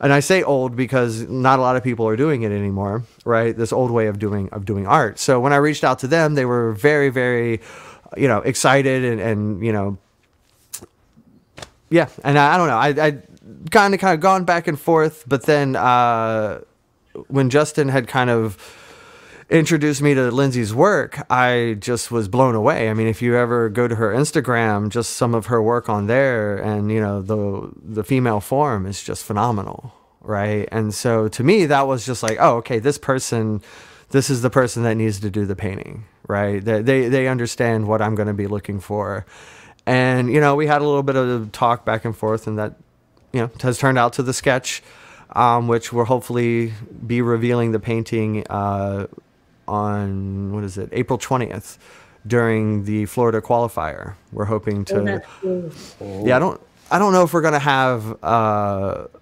and I say old because not a lot of people are doing it anymore, right? This old way of doing art. So when I reached out to them, they were very, very, you know, excited and you know, yeah. And I don't know, I kind of gone back and forth, but then when Justin had kind of introduced me to Lindsay's work, I just was blown away. I mean, if you ever go to her Instagram, just some of her work on there, and you know, the female form is just phenomenal, right? And so to me, that was just like, oh, okay, this is the person that needs to do the painting, right? They understand what I'm going to be looking for. And you know, we had a little bit of talk back and forth, and that, you know, has turned out to the sketch, which will hopefully be revealing the painting on, what is it, April 20th during the Florida qualifier. We're hoping to, yeah, I don't know if we're going to have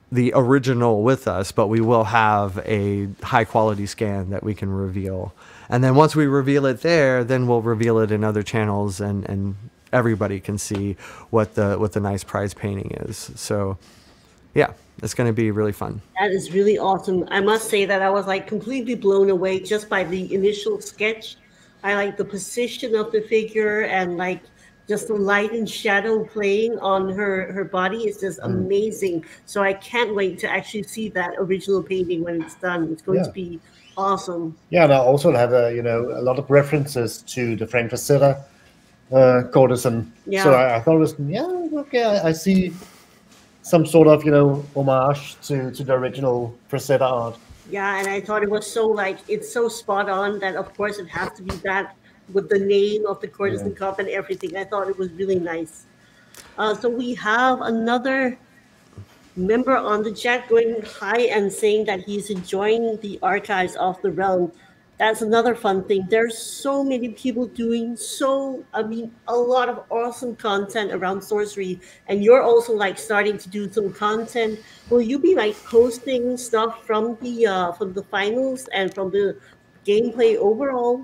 the original with us, but we will have a high quality scan that we can reveal. And then once we reveal it there, then we'll reveal it in other channels, and everybody can see what the nice prize painting is. So yeah, it's going to be really fun. That is really awesome. I must say that I was like completely blown away just by the initial sketch. I like the position of the figure, and like just the light and shadow playing on her body is just amazing. So I can't wait to actually see that original painting when it's done. It's going to be awesome. Yeah, and I also have a lot of references to the Frank Frazetta Courtesan. Yeah. So I thought it was, okay, I see some sort of, you know, homage to the original Frazetta art. Yeah, and I thought it was so, like, it's so spot on that, of course, it has to be that with the name of the Courtesan Cup and everything. I thought it was really nice. So we have another member on the chat going hi and saying that he's enjoying the archives of the realm. That's another fun thing. There's so many people doing a lot of awesome content around sorcery. And you're also like starting to do some content. Will you be like posting stuff from the finals and from the gameplay overall?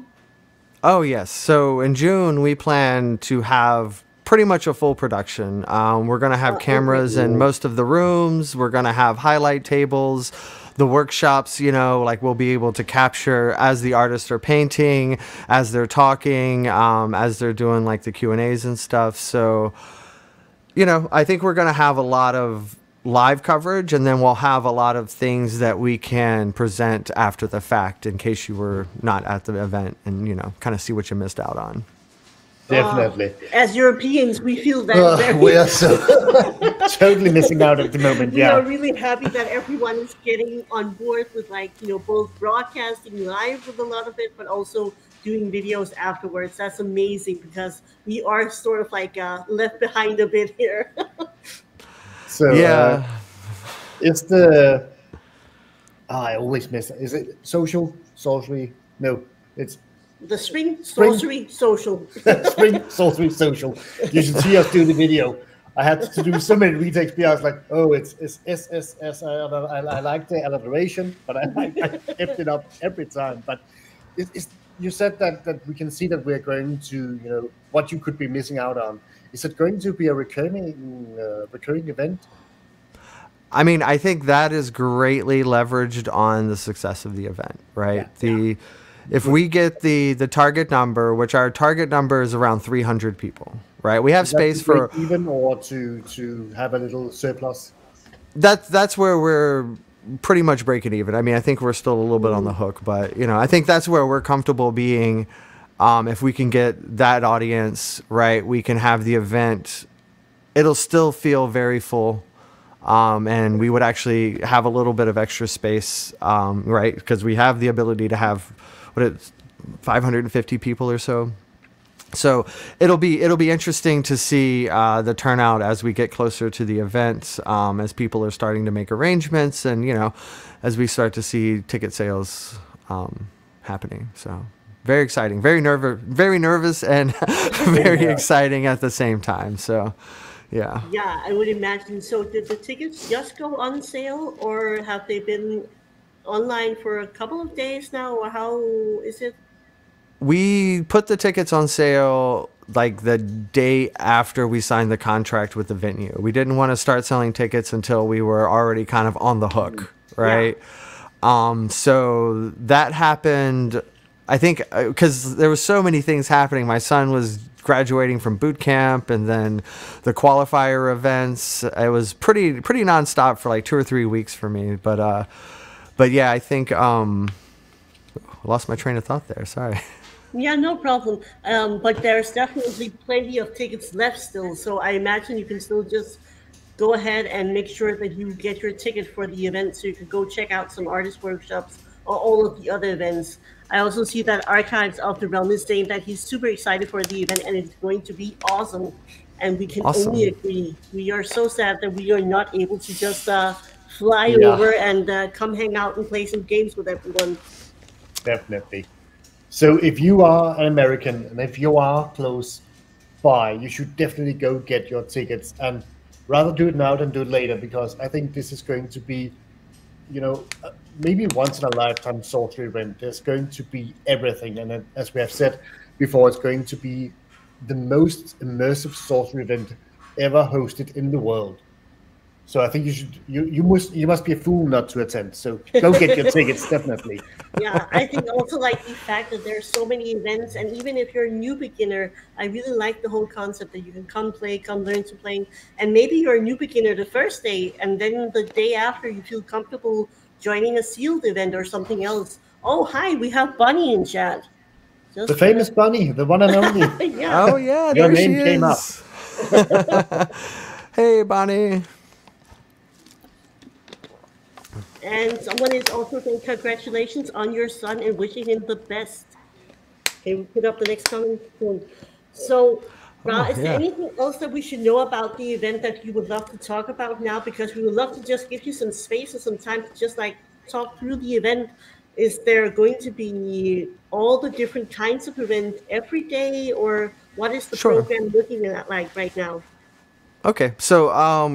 Oh yes. So in June we plan to have pretty much a full production. We're going to have cameras in most of the rooms. We're going to have highlight tables. The workshops, you know, like we'll be able to capture as the artists are painting, as they're talking, as they're doing like the Q&As and stuff. So, you know, I think we're going to have a lot of live coverage, and then we'll have a lot of things that we can present after the fact in case you were not at the event and, you know, kind of see what you missed out on. Definitely. As Europeans, we feel that we are so totally missing out at the moment. Yeah, we are really happy that everyone is getting on board with, like, you know, both broadcasting live with a lot of it, but also doing videos afterwards. That's amazing because we are sort of like left behind a bit here. So yeah, I always miss it. Is it social sorcery? No, it's The Spring Sorcery Social. Spring Sorcery Social. You should see us do the video. I had to do so many retakes because I was like, oh, it's SSS. I like the alliteration, but I kept it up every time. But it's, you said that we can see that we're going to, you know, what you could be missing out on. Is it going to be a recurring event? I mean, I think that is greatly leveraged on the success of the event, right? Yeah, If we get the target number, which our target number is around 300 people, right? We have space for even or to have a little surplus. That's where we're pretty much breaking even. I mean, I think we're still a little bit on the hook, but you know, I think that's where we're comfortable being. If we can get that audience, right, we can have the event. It'll still feel very full. And we would actually have a little bit of extra space, right? Because we have the ability to have 550 people or so. So it'll be interesting to see the turnout as we get closer to the event, as people are starting to make arrangements, and you know, as we start to see ticket sales happening. So very exciting, very nervous, and very exciting at the same time. So. Yeah, I would imagine. So did the tickets just go on sale, or have they been online for a couple of days now, or how is it? We put the tickets on sale like the day after we signed the contract with the venue. We didn't want to start selling tickets until we were already kind of on the hook, right? Yeah. So that happened, I think, because there were so many things happening. My son was graduating from boot camp, and then the qualifier events. It was pretty nonstop for like 2 or 3 weeks for me. But yeah, I think I lost my train of thought there. Sorry. Yeah, no problem. But there's definitely plenty of tickets left still. So I imagine you can still just go ahead and make sure that you get your ticket for the event, so you can go check out some artist workshops or all of the other events. I also see that Archives of the Realm is saying that he's super excited for the event, and it's going to be awesome. And we can only agree. We are so sad that we are not able to just fly over and come hang out and play some games with everyone. Definitely. So if you are an American, and if you are close by, you should definitely go get your tickets, and rather do it now than do it later, because I think this is going to be, you know, maybe once in a lifetime sorcery event. There's going to be everything, and as we have said before, it's going to be the most immersive sorcery event ever hosted in the world. So I think you must be a fool not to attend. So go get your tickets, definitely. Yeah, I think also like the fact that there's so many events, and even if you're a new beginner, I really like the whole concept that you can come play, come learn to play, and maybe you're a new beginner the first day, and then the day after you feel comfortable joining a sealed event or something else. Oh, hi, we have Bonnie in chat. Just the famous Bonnie, the one and only. Yeah. Oh yeah, your name came up. Hey, Bonnie. And someone is also saying congratulations on your son and wishing him the best. Okay, we'll put up the next comment soon. So, Ra, is there anything else that we should know about the event that you would love to talk about now? Because we would love to just give you some space or some time to just like talk through the event. Is there going to be all the different kinds of events every day, or what is the program looking at like right now? Okay, so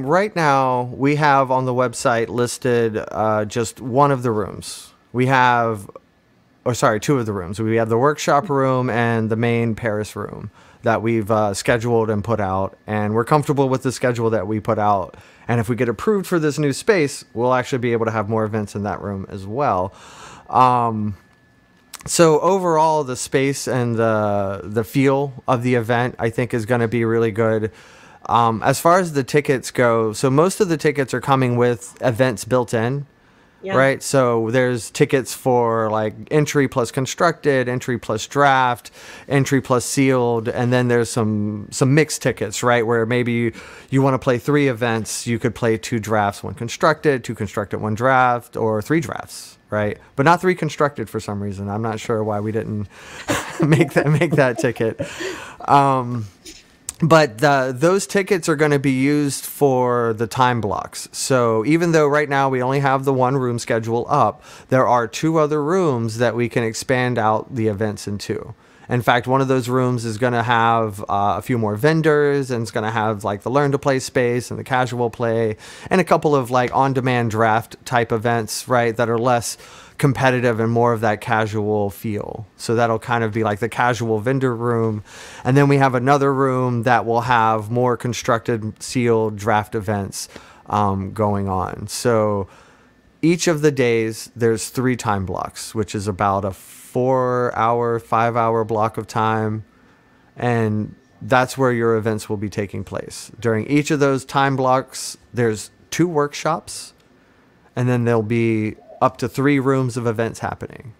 right now we have on the website listed just one of the rooms. We have, or sorry, two of the rooms. We have the workshop room and the main Paris room that we've scheduled and put out. And we're comfortable with the schedule that we put out. And if we get approved for this new space, we'll actually be able to have more events in that room as well. So overall, the space and the feel of the event, I think, is going to be really good. As far as the tickets go, so most of the tickets are coming with events built in, right? So there's tickets for like entry plus constructed, entry plus draft, entry plus sealed, and then there's some mixed tickets, right? Where maybe you want to play 3 events, you could play 2 drafts, 1 constructed, 2 constructed, 1 draft, or 3 drafts. Right, but not 3 constructed for some reason. I'm not sure why we didn't make that ticket. But those tickets are going to be used for the time blocks. So even though right now we only have the one room schedule up, there are two other rooms that we can expand out the events into. In fact, one of those rooms is going to have a few more vendors, and it's going to have like the learn to play space and the casual play and a couple of like on-demand draft type events, right, that are less competitive and more of that casual feel. So that'll kind of be like the casual vendor room. And then we have another room that will have more constructed sealed draft events going on. So each of the days there's 3 time blocks, which is about a 4-hour, 5-hour block of time. And that's where your events will be taking place. During each of those time blocks, there's 2 workshops, and then there'll be up to 3 rooms of events happening.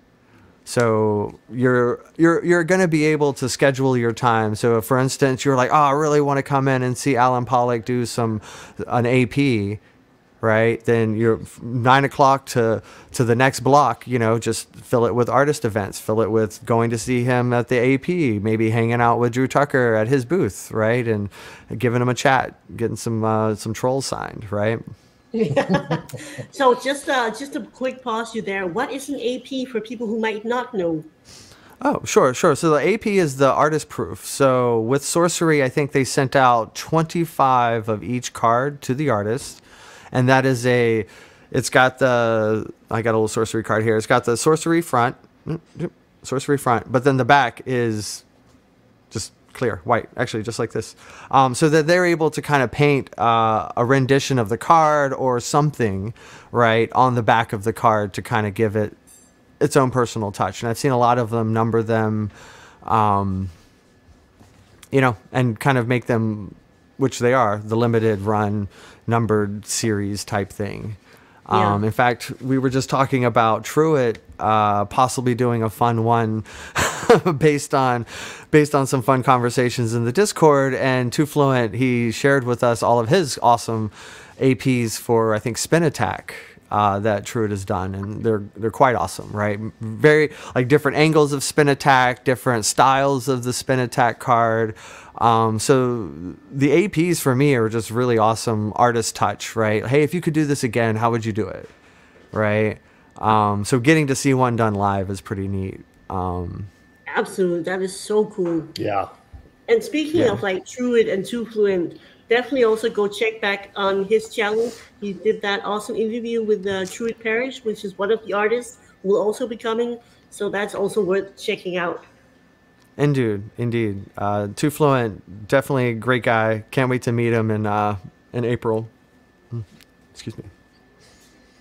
So you're going to be able to schedule your time. So if, for instance, you're like, oh, I really want to come in and see Alan Pollack do an AP, right? Then you're 9 o'clock to the next block, you know, just fill it with artist events, fill it with going to see him at the AP, maybe hanging out with Drew Tucker at his booth, right? And giving him a chat, getting some trolls signed, right? So just a quick pause you there. What is an AP for people who might not know? Oh, sure, sure. So the AP is the artist proof. So with Sorcery, I think they sent out 25 of each card to the artist, and that is a. It's got the. I got a little Sorcery card here. It's got the Sorcery front, but then the back is just clear white, actually, just like this, so that they're able to kind of paint a rendition of the card or something, right, on the back of the card to kind of give it its own personal touch. And I've seen a lot of them number them, you know, and kind of make them, which they are, the limited run numbered series type thing. Yeah. In fact, we were just talking about Truett possibly doing a fun one based on some fun conversations in the Discord, and 2Fluent, he shared with us all of his awesome APs for, I think, Spin Attack that Truett has done, and they're quite awesome, right? Very like different angles of Spin Attack, different styles of the Spin Attack card. So the APs for me are just really awesome artist touch, right? Hey, if you could do this again, how would you do it, right? So getting to see one done live is pretty neat. Absolutely, that is so cool. Yeah. And speaking of like Truett and 2Fluent, definitely also go check back on his channel. He did that awesome interview with Truett Parish, which is one of the artists who will also be coming. So that's also worth checking out. Indeed, indeed. 2Fluent, definitely a great guy. Can't wait to meet him in April. Excuse me.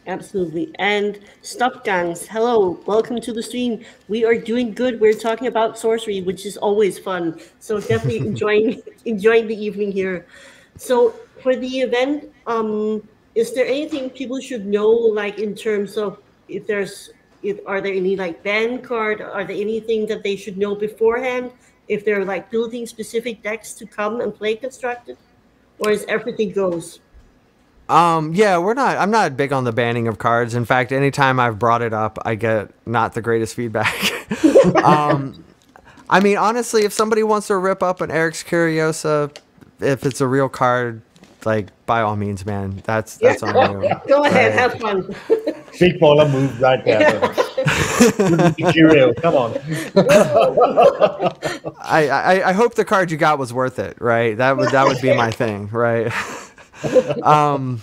Absolutely. And Stop Gangs, hello. Welcome to the stream. We are doing good. We're talking about Sorcery, which is always fun. So definitely enjoying the evening here. So for the event, is there anything people should know, like in terms of if there's are there any like band card? Are there anything that they should know beforehand if they're like building specific decks to come and play constructed, or is everything goes? Yeah, I'm not big on the banning of cards. In fact, anytime I've brought it up, I get not the greatest feedback. I mean, honestly, if somebody wants to rip up an Eric's Curiosa, if it's a real card, like by all means, man, that's on you. Go ahead, have fun. Big baller move right there. Come on. I hope the card you got was worth it, right? That would be my thing, right? And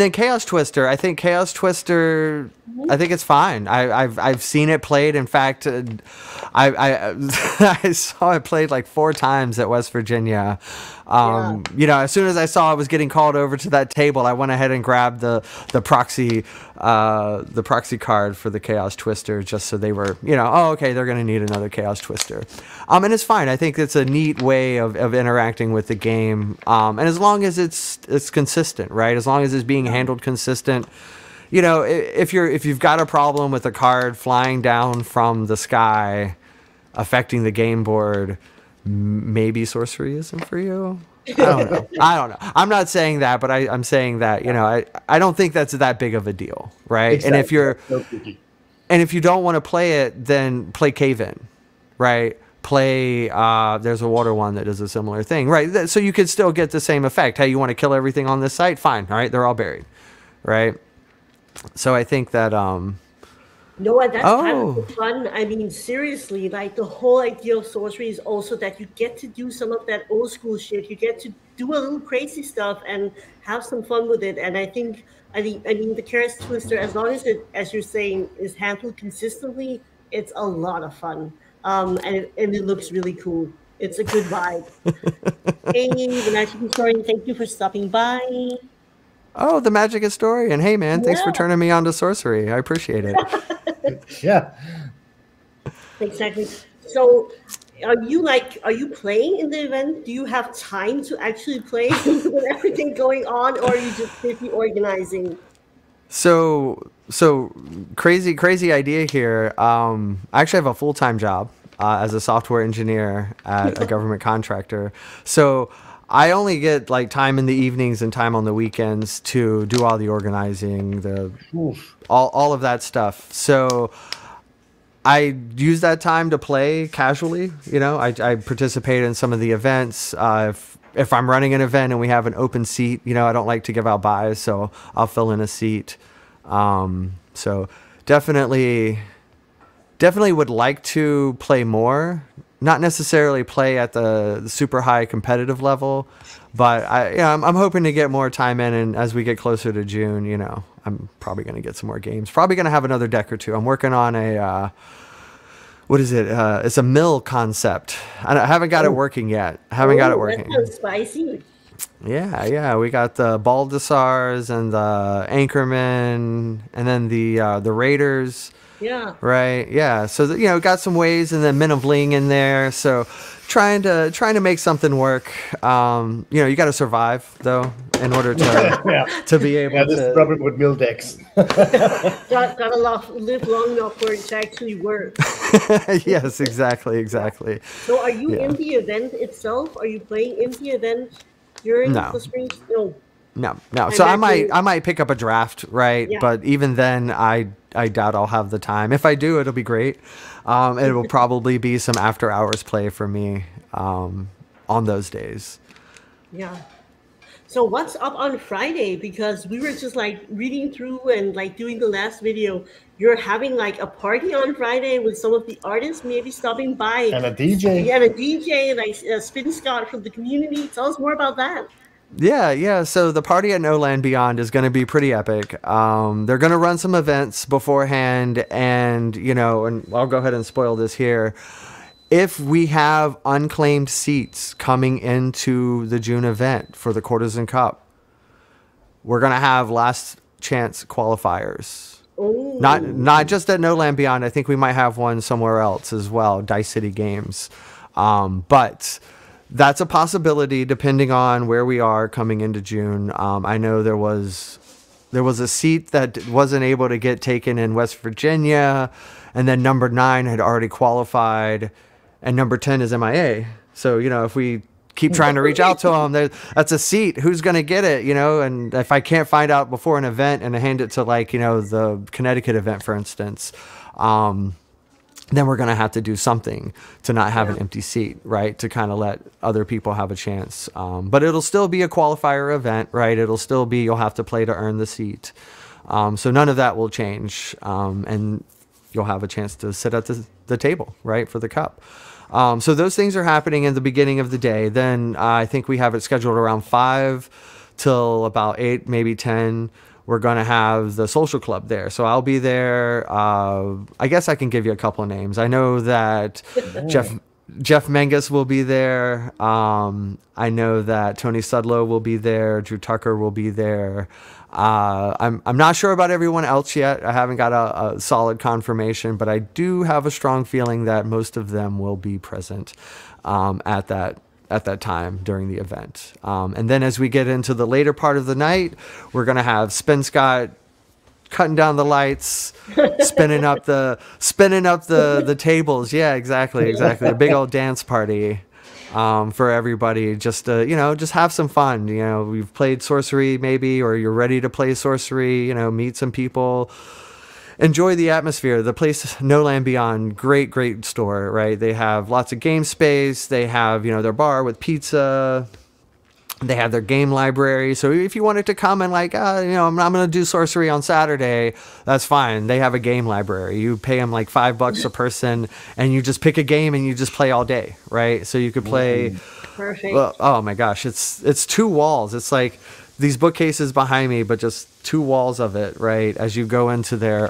then Chaos Twister. I think Chaos Twister, I think it's fine. I've seen it played. In fact, I saw it played like 4 times at West Virginia. You know, as soon as I saw I was getting called over to that table, I went ahead and grabbed the proxy card for the Chaos Twister, just so they were, you know, oh, okay, they're going to need another Chaos Twister. And it's fine. I think it's a neat way of interacting with the game. And as long as it's consistent, right? As long as it's being handled consistent. You know, if you've got a problem with a card flying down from the sky affecting the game board, maybe Sorcery isn't for you. I don't know. I'm not saying that, but I'm saying that, you know, I don't think that's that big of a deal, right? Exactly. And if you don't want to play it, then play Cave In, right? play, there's a water one that does a similar thing, right? So you could still get the same effect. Hey, you want to kill everything on this site? Fine. All right. They're all buried. Right. So I think that, no, and that's kind of fun. I mean, seriously, like the whole idea of sorcery is also that you get to do some of that old school shit. You get to do a little crazy stuff and have some fun with it. And I mean, the Chaos Twister, as long as it, as you're saying, is handled consistently, it's a lot of fun. And it looks really cool. It's a good vibe. Hey, the Magic Historian, thank you for stopping by. Oh, the Magic Historian. Hey, man, thanks for turning me on to sorcery. I appreciate it. Yeah, exactly. So are you playing in the event? Do you have time to actually play with everything going on, or are you just busy organizing? So crazy idea here. I actually have a full-time job as a software engineer at a government contractor, so I only get like time in the evenings and time on the weekends to do all the organizing, the all of that stuff. So I use that time to play casually. You know, I participate in some of the events. If I'm running an event and we have an open seat, you know, I don't like to give out buys, so I'll fill in a seat. So definitely would like to play more. Not necessarily play at the super high competitive level, but I'm hoping to get more time in. And as we get closer to June, you know, I'm probably going to get some more games. Probably going to have another deck or two. I'm working on a what is it? It's a mill concept. I haven't got it working yet. Haven't got it working. That sounds spicy. Yeah. We got the Baldessars and the Anchorman, and then the Raiders. Yeah. Right. Yeah. So you know, got some ways, and then Men of Ling in there. So, trying to make something work. You know, you got to survive though in order to to be able. Yeah, this problem with mill decks. Gotta live long enough for it to actually work. Yes. Exactly. So, are you in the event itself? Are you playing in the event during the spring? No. And so I might pick up a draft, right? Yeah. But even then, I doubt I'll have the time. If I do, it'll be great. It will probably be some after hours play for me on those days. Yeah. So what's up on Friday? Because we were just like reading through and like doing the last video. You're having like a party on Friday with some of the artists maybe stopping by. And a DJ. Yeah, and a DJ like Spinscott from the community. Tell us more about that. Yeah. So the party at No Land Beyond is going to be pretty epic. They're going to run some events beforehand, and you know, and I'll go ahead and spoil this here. If we have unclaimed seats coming into the June event for the Courtesan Cup, we're going to have last chance qualifiers. Ooh. Not just at No Land Beyond. I think we might have one somewhere else as well, Dice City Games, but. That's a possibility depending on where we are coming into June. I know there was a seat that wasn't able to get taken in West Virginia, and then number 9 had already qualified, and number 10 is MIA. So, you know, if we keep trying to reach out to them, that's a seat. Who's going to get it, you know? And if I can't find out before an event and I hand it to, like, you know, the Connecticut event, for instance, then we're going to have to do something to not have an empty seat, right? To kind of let other people have a chance. But it'll still be a qualifier event, right? It'll still be, you'll have to play to earn the seat. So none of that will change. And you'll have a chance to sit at the table, right? For the cup. So those things are happening in the beginning of the day. Then I think we have it scheduled around 5 till about 8, maybe 10. We're going to have the social club there. So I'll be there. I guess I can give you a couple of names. I know that Jeff Menges will be there. I know that Tony Sudlow will be there. Drew Tucker will be there. I'm not sure about everyone else yet. I haven't got a solid confirmation, but I do have a strong feeling that most of them will be present at that time during the event. And then as we get into the later part of the night, we're going to have Spinscott cutting down the lights, spinning up the tables. Yeah, exactly. A big old dance party for everybody, just to, you know, just have some fun. You know, we've played sorcery maybe, or you're ready to play sorcery, you know, meet some people. enjoy the atmosphere. The place, No Land Beyond, great, great store, right? They have lots of game space. They have, you know, their bar with pizza. They have their game library. So if you wanted to come and like, you know, I'm not going to do sorcery on Saturday, that's fine. They have a game library. You pay them like $5 a person and you just pick a game and you just play all day, right? So you could play. Perfect. Oh my gosh. It's two walls. It's like these bookcases behind me, but just two walls of it, right? As you go into their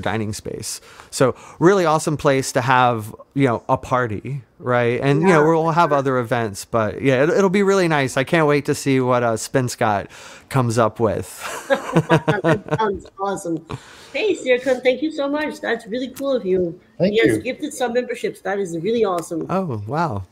dining space. So really awesome place to have, you know, a party, right? And yeah, you know, we'll have other events, but yeah, it'll be really nice. I can't wait to see what Spinscott comes up with. That sounds awesome. Hey, Sircom, thank you so much. That's really cool of you. Thank you. Yes, gifted sub memberships. That is really awesome. Oh, wow.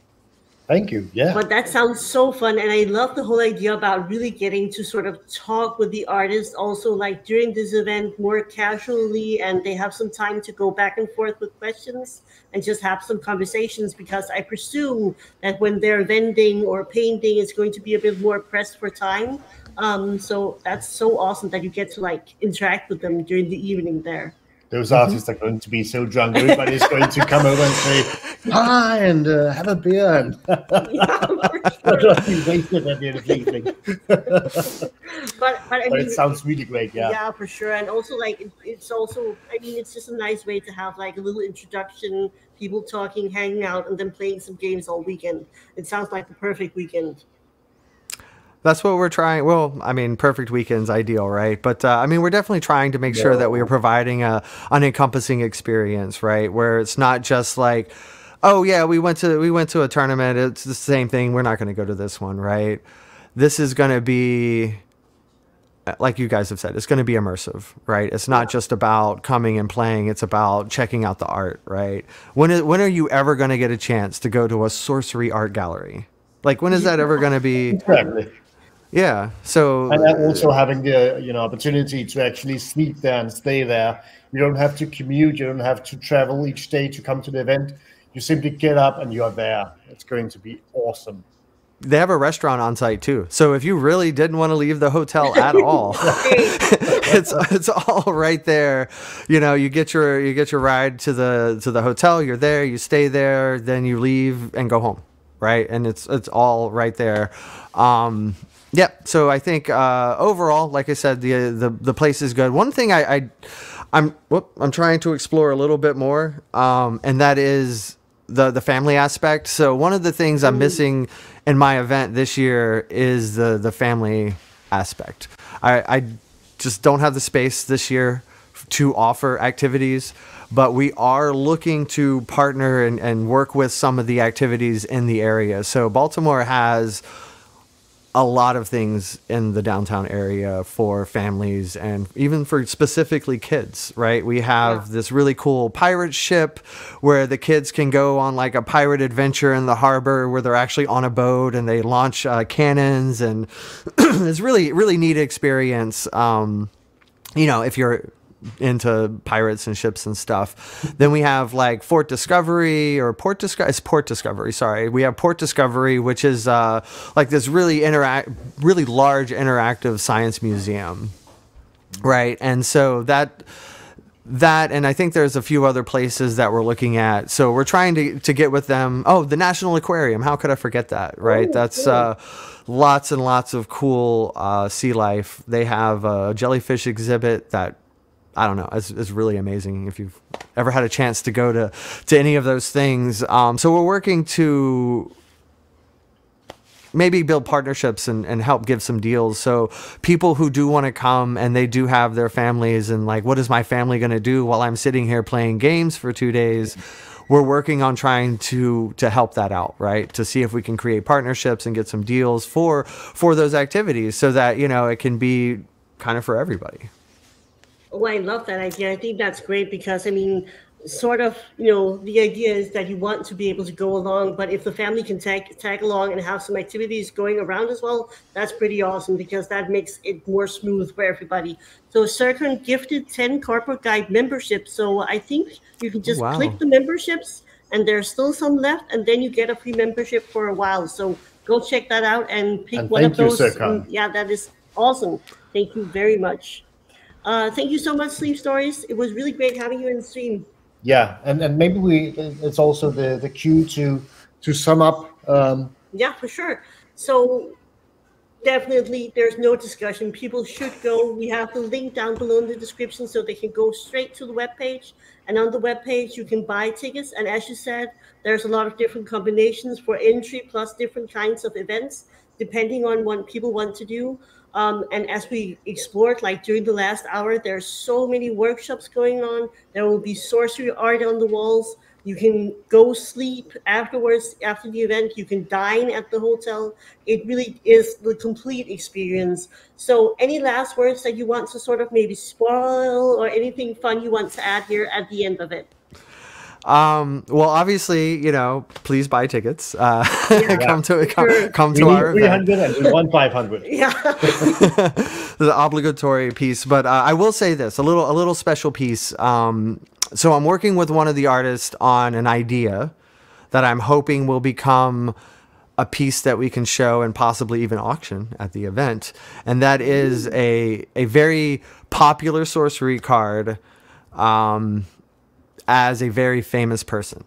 Thank you. Yeah. But that sounds so fun. And I love the whole idea about really getting to sort of talk with the artists also, like during this event, more casually, and they have some time to go back and forth with questions and just have some conversations, because I presume that when they're vending or painting, it's going to be a bit more pressed for time. So that's so awesome that you get to like interact with them during the evening there. Those artists are going to be so drunk, everybody's going to come over and say, hi, and have a beer. But it sounds really great, yeah. Yeah, for sure. And also, like, it's also, I mean, it's just a nice way to have, like, a little introduction, people talking, hanging out, and then playing some games all weekend. It sounds like the perfect weekend. That's what we're trying. Well, I mean, perfect weekend's ideal, right? But I mean, we're definitely trying to make sure that we are providing an encompassing experience, right? Where it's not just like, oh yeah, we went to a tournament. It's the same thing. We're not going to go to this one, right? This is going to be, like you guys have said, it's going to be immersive, right? It's not just about coming and playing. It's about checking out the art, right? When are you ever going to get a chance to go to a sorcery art gallery? Like, when is that ever going to be? Exactly. Yeah, so... And also having the opportunity to actually sleep there and stay there. You don't have to commute, you don't have to travel each day to come to the event. You simply get up and you're there. It's going to be awesome. They have a restaurant on site too. So if you really didn't want to leave the hotel at all, it's all right there. You know, you get your ride to the hotel, you're there, you stay there, then you leave and go home, right? And it's all right there. Yep. So I think overall, like I said, the place is good. One thing I'm trying to explore a little bit more, and that is the family aspect. So one of the things I'm missing in my event this year is the family aspect. I just don't have the space this year to offer activities, but we are looking to partner and work with some of the activities in the area. So Baltimore has a lot of things in the downtown area for families and even for specifically kids, right? We have this really cool pirate ship where the kids can go on like a pirate adventure in the harbor where they're actually on a boat and they launch cannons, and it's really, really neat experience. You know, if you're into pirates and ships and stuff. Then we have like Port Discovery. We have Port Discovery, which is like this really large interactive science museum, right? And so that, and I think there's a few other places that we're looking at. So we're trying to get with them. Oh, the National Aquarium. How could I forget that, right? That's lots and lots of cool sea life. They have a jellyfish exhibit that, I don't know, it's really amazing if you've ever had a chance to go to any of those things. So we're working to maybe build partnerships and help give some deals. So people who do want to come and they do have their families and like, what is my family going to do while I'm sitting here playing games for 2 days? We're working on trying to help that out, right? To see if we can create partnerships and get some deals for those activities so that, you know, it can be kind of for everybody. Oh, I love that idea. I think that's great because, I mean, sort of, you know, the idea is that you want to be able to go along, but if the family can tag along and have some activities going around as well, that's pretty awesome because that makes it more smooth for everybody. So Circle gifted 10 Cardboard Guide memberships. So I think you can just click the memberships and there's still some left, and then you get a free membership for a while. So go check that out and pick one of those. Thank you, Circle. Yeah, that is awesome. Thank you very much. Thank you so much, Sleep Stories. It was really great having you in the stream. Yeah, and maybe it's also the cue to sum up. Yeah, for sure. So definitely, there's no discussion. People should go. We have the link down below in the description so they can go straight to the webpage. And on the webpage, you can buy tickets. And as you said, there's a lot of different combinations for entry plus different kinds of events, depending on what people want to do. And as we explored, like during the last hour, there's so many workshops going on. There will be sorcery art on the walls. You can go sleep afterwards, after the event. You can dine at the hotel. It really is the complete experience. So any last words that you want to sort of maybe spoil or anything fun you want to add here at the end of it? Well, obviously, you know, please buy tickets. Yeah. come to our event. 300 and we won 500. Yeah. The obligatory piece, but I will say this, a little special piece. So I'm working with one of the artists on an idea that I'm hoping will become a piece that we can show and possibly even auction at the event, and that is a very popular sorcery card as a very famous person.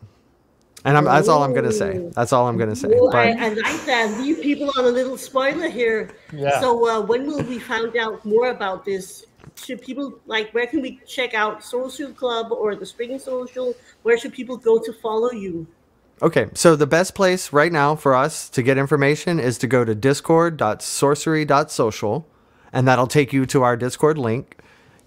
And that's all I'm going to say. That's all I'm going to say. Ooh, but I like that. Leave people on a little spoiler here. Yeah. So when will we find out more about this? Should people, like, where can we check out Social Club or the Spring Social? Where should people go to follow you? Okay, so the best place right now for us to get information is to go to discord.sorcery.social, and that'll take you to our Discord link.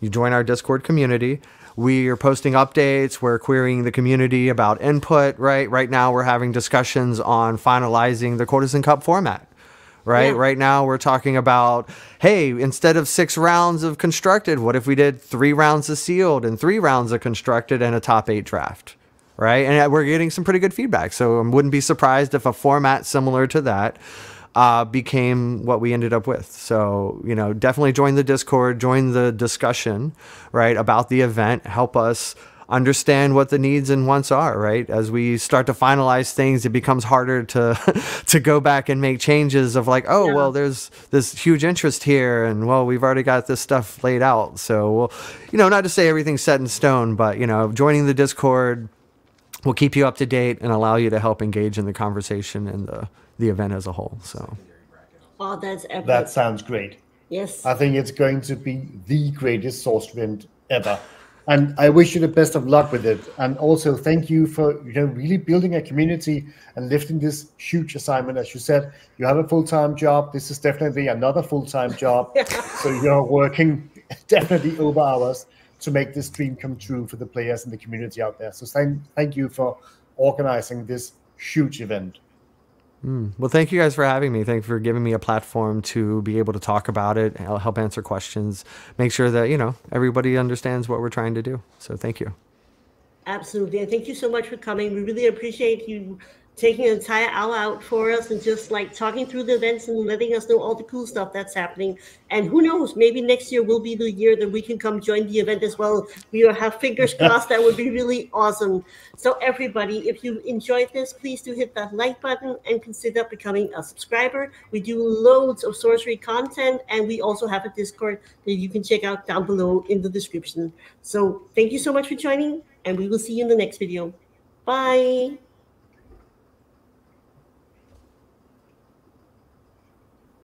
You join our Discord community. We are posting updates. We're querying the community about input, right? Right now, we're having discussions on finalizing the Courtesan Cup format, right? Yeah. Right now, we're talking about, hey, instead of 6 rounds of Constructed, what if we did 3 rounds of Sealed and 3 rounds of Constructed and a top 8 draft, right? And we're getting some pretty good feedback. So I wouldn't be surprised if a format similar to that became what we ended up with. So, you know, definitely join the Discord, join the discussion, right, about the event. Help us understand what the needs and wants are, right? As we start to finalize things, it becomes harder to go back and make changes of like, oh, yeah, well, there's this huge interest here, and well, we've already got this stuff laid out. So, well, you know, not to say everything's set in stone, but, you know, joining the Discord will keep you up to date and allow you to help engage in the conversation and the event as a whole. So, oh, that's epic. That sounds great. Yes, I think it's going to be the greatest sorcery event ever, and I wish you the best of luck with it. And also, thank you for, you know, really building a community and lifting this huge assignment. As you said, you have a full-time job. This is definitely another full-time job. Yeah. So you're working definitely over hours to make this dream come true for the players and the community out there. So thank you for organizing this huge event. Well, thank you guys for having me. Thank you for giving me a platform to be able to talk about it, help answer questions, make sure that, you know, everybody understands what we're trying to do. So thank you. Absolutely. And thank you so much for coming. We really appreciate you taking an entire hour out for us and just like talking through the events and letting us know all the cool stuff that's happening. And who knows, maybe next year will be the year that we can come join the event as well. We have fingers crossed. That would be really awesome. So everybody, if you enjoyed this, please do hit that like button and consider becoming a subscriber. We do loads of sorcery content, and we also have a Discord that you can check out down below in the description. So thank you so much for joining, and we will see you in the next video. Bye.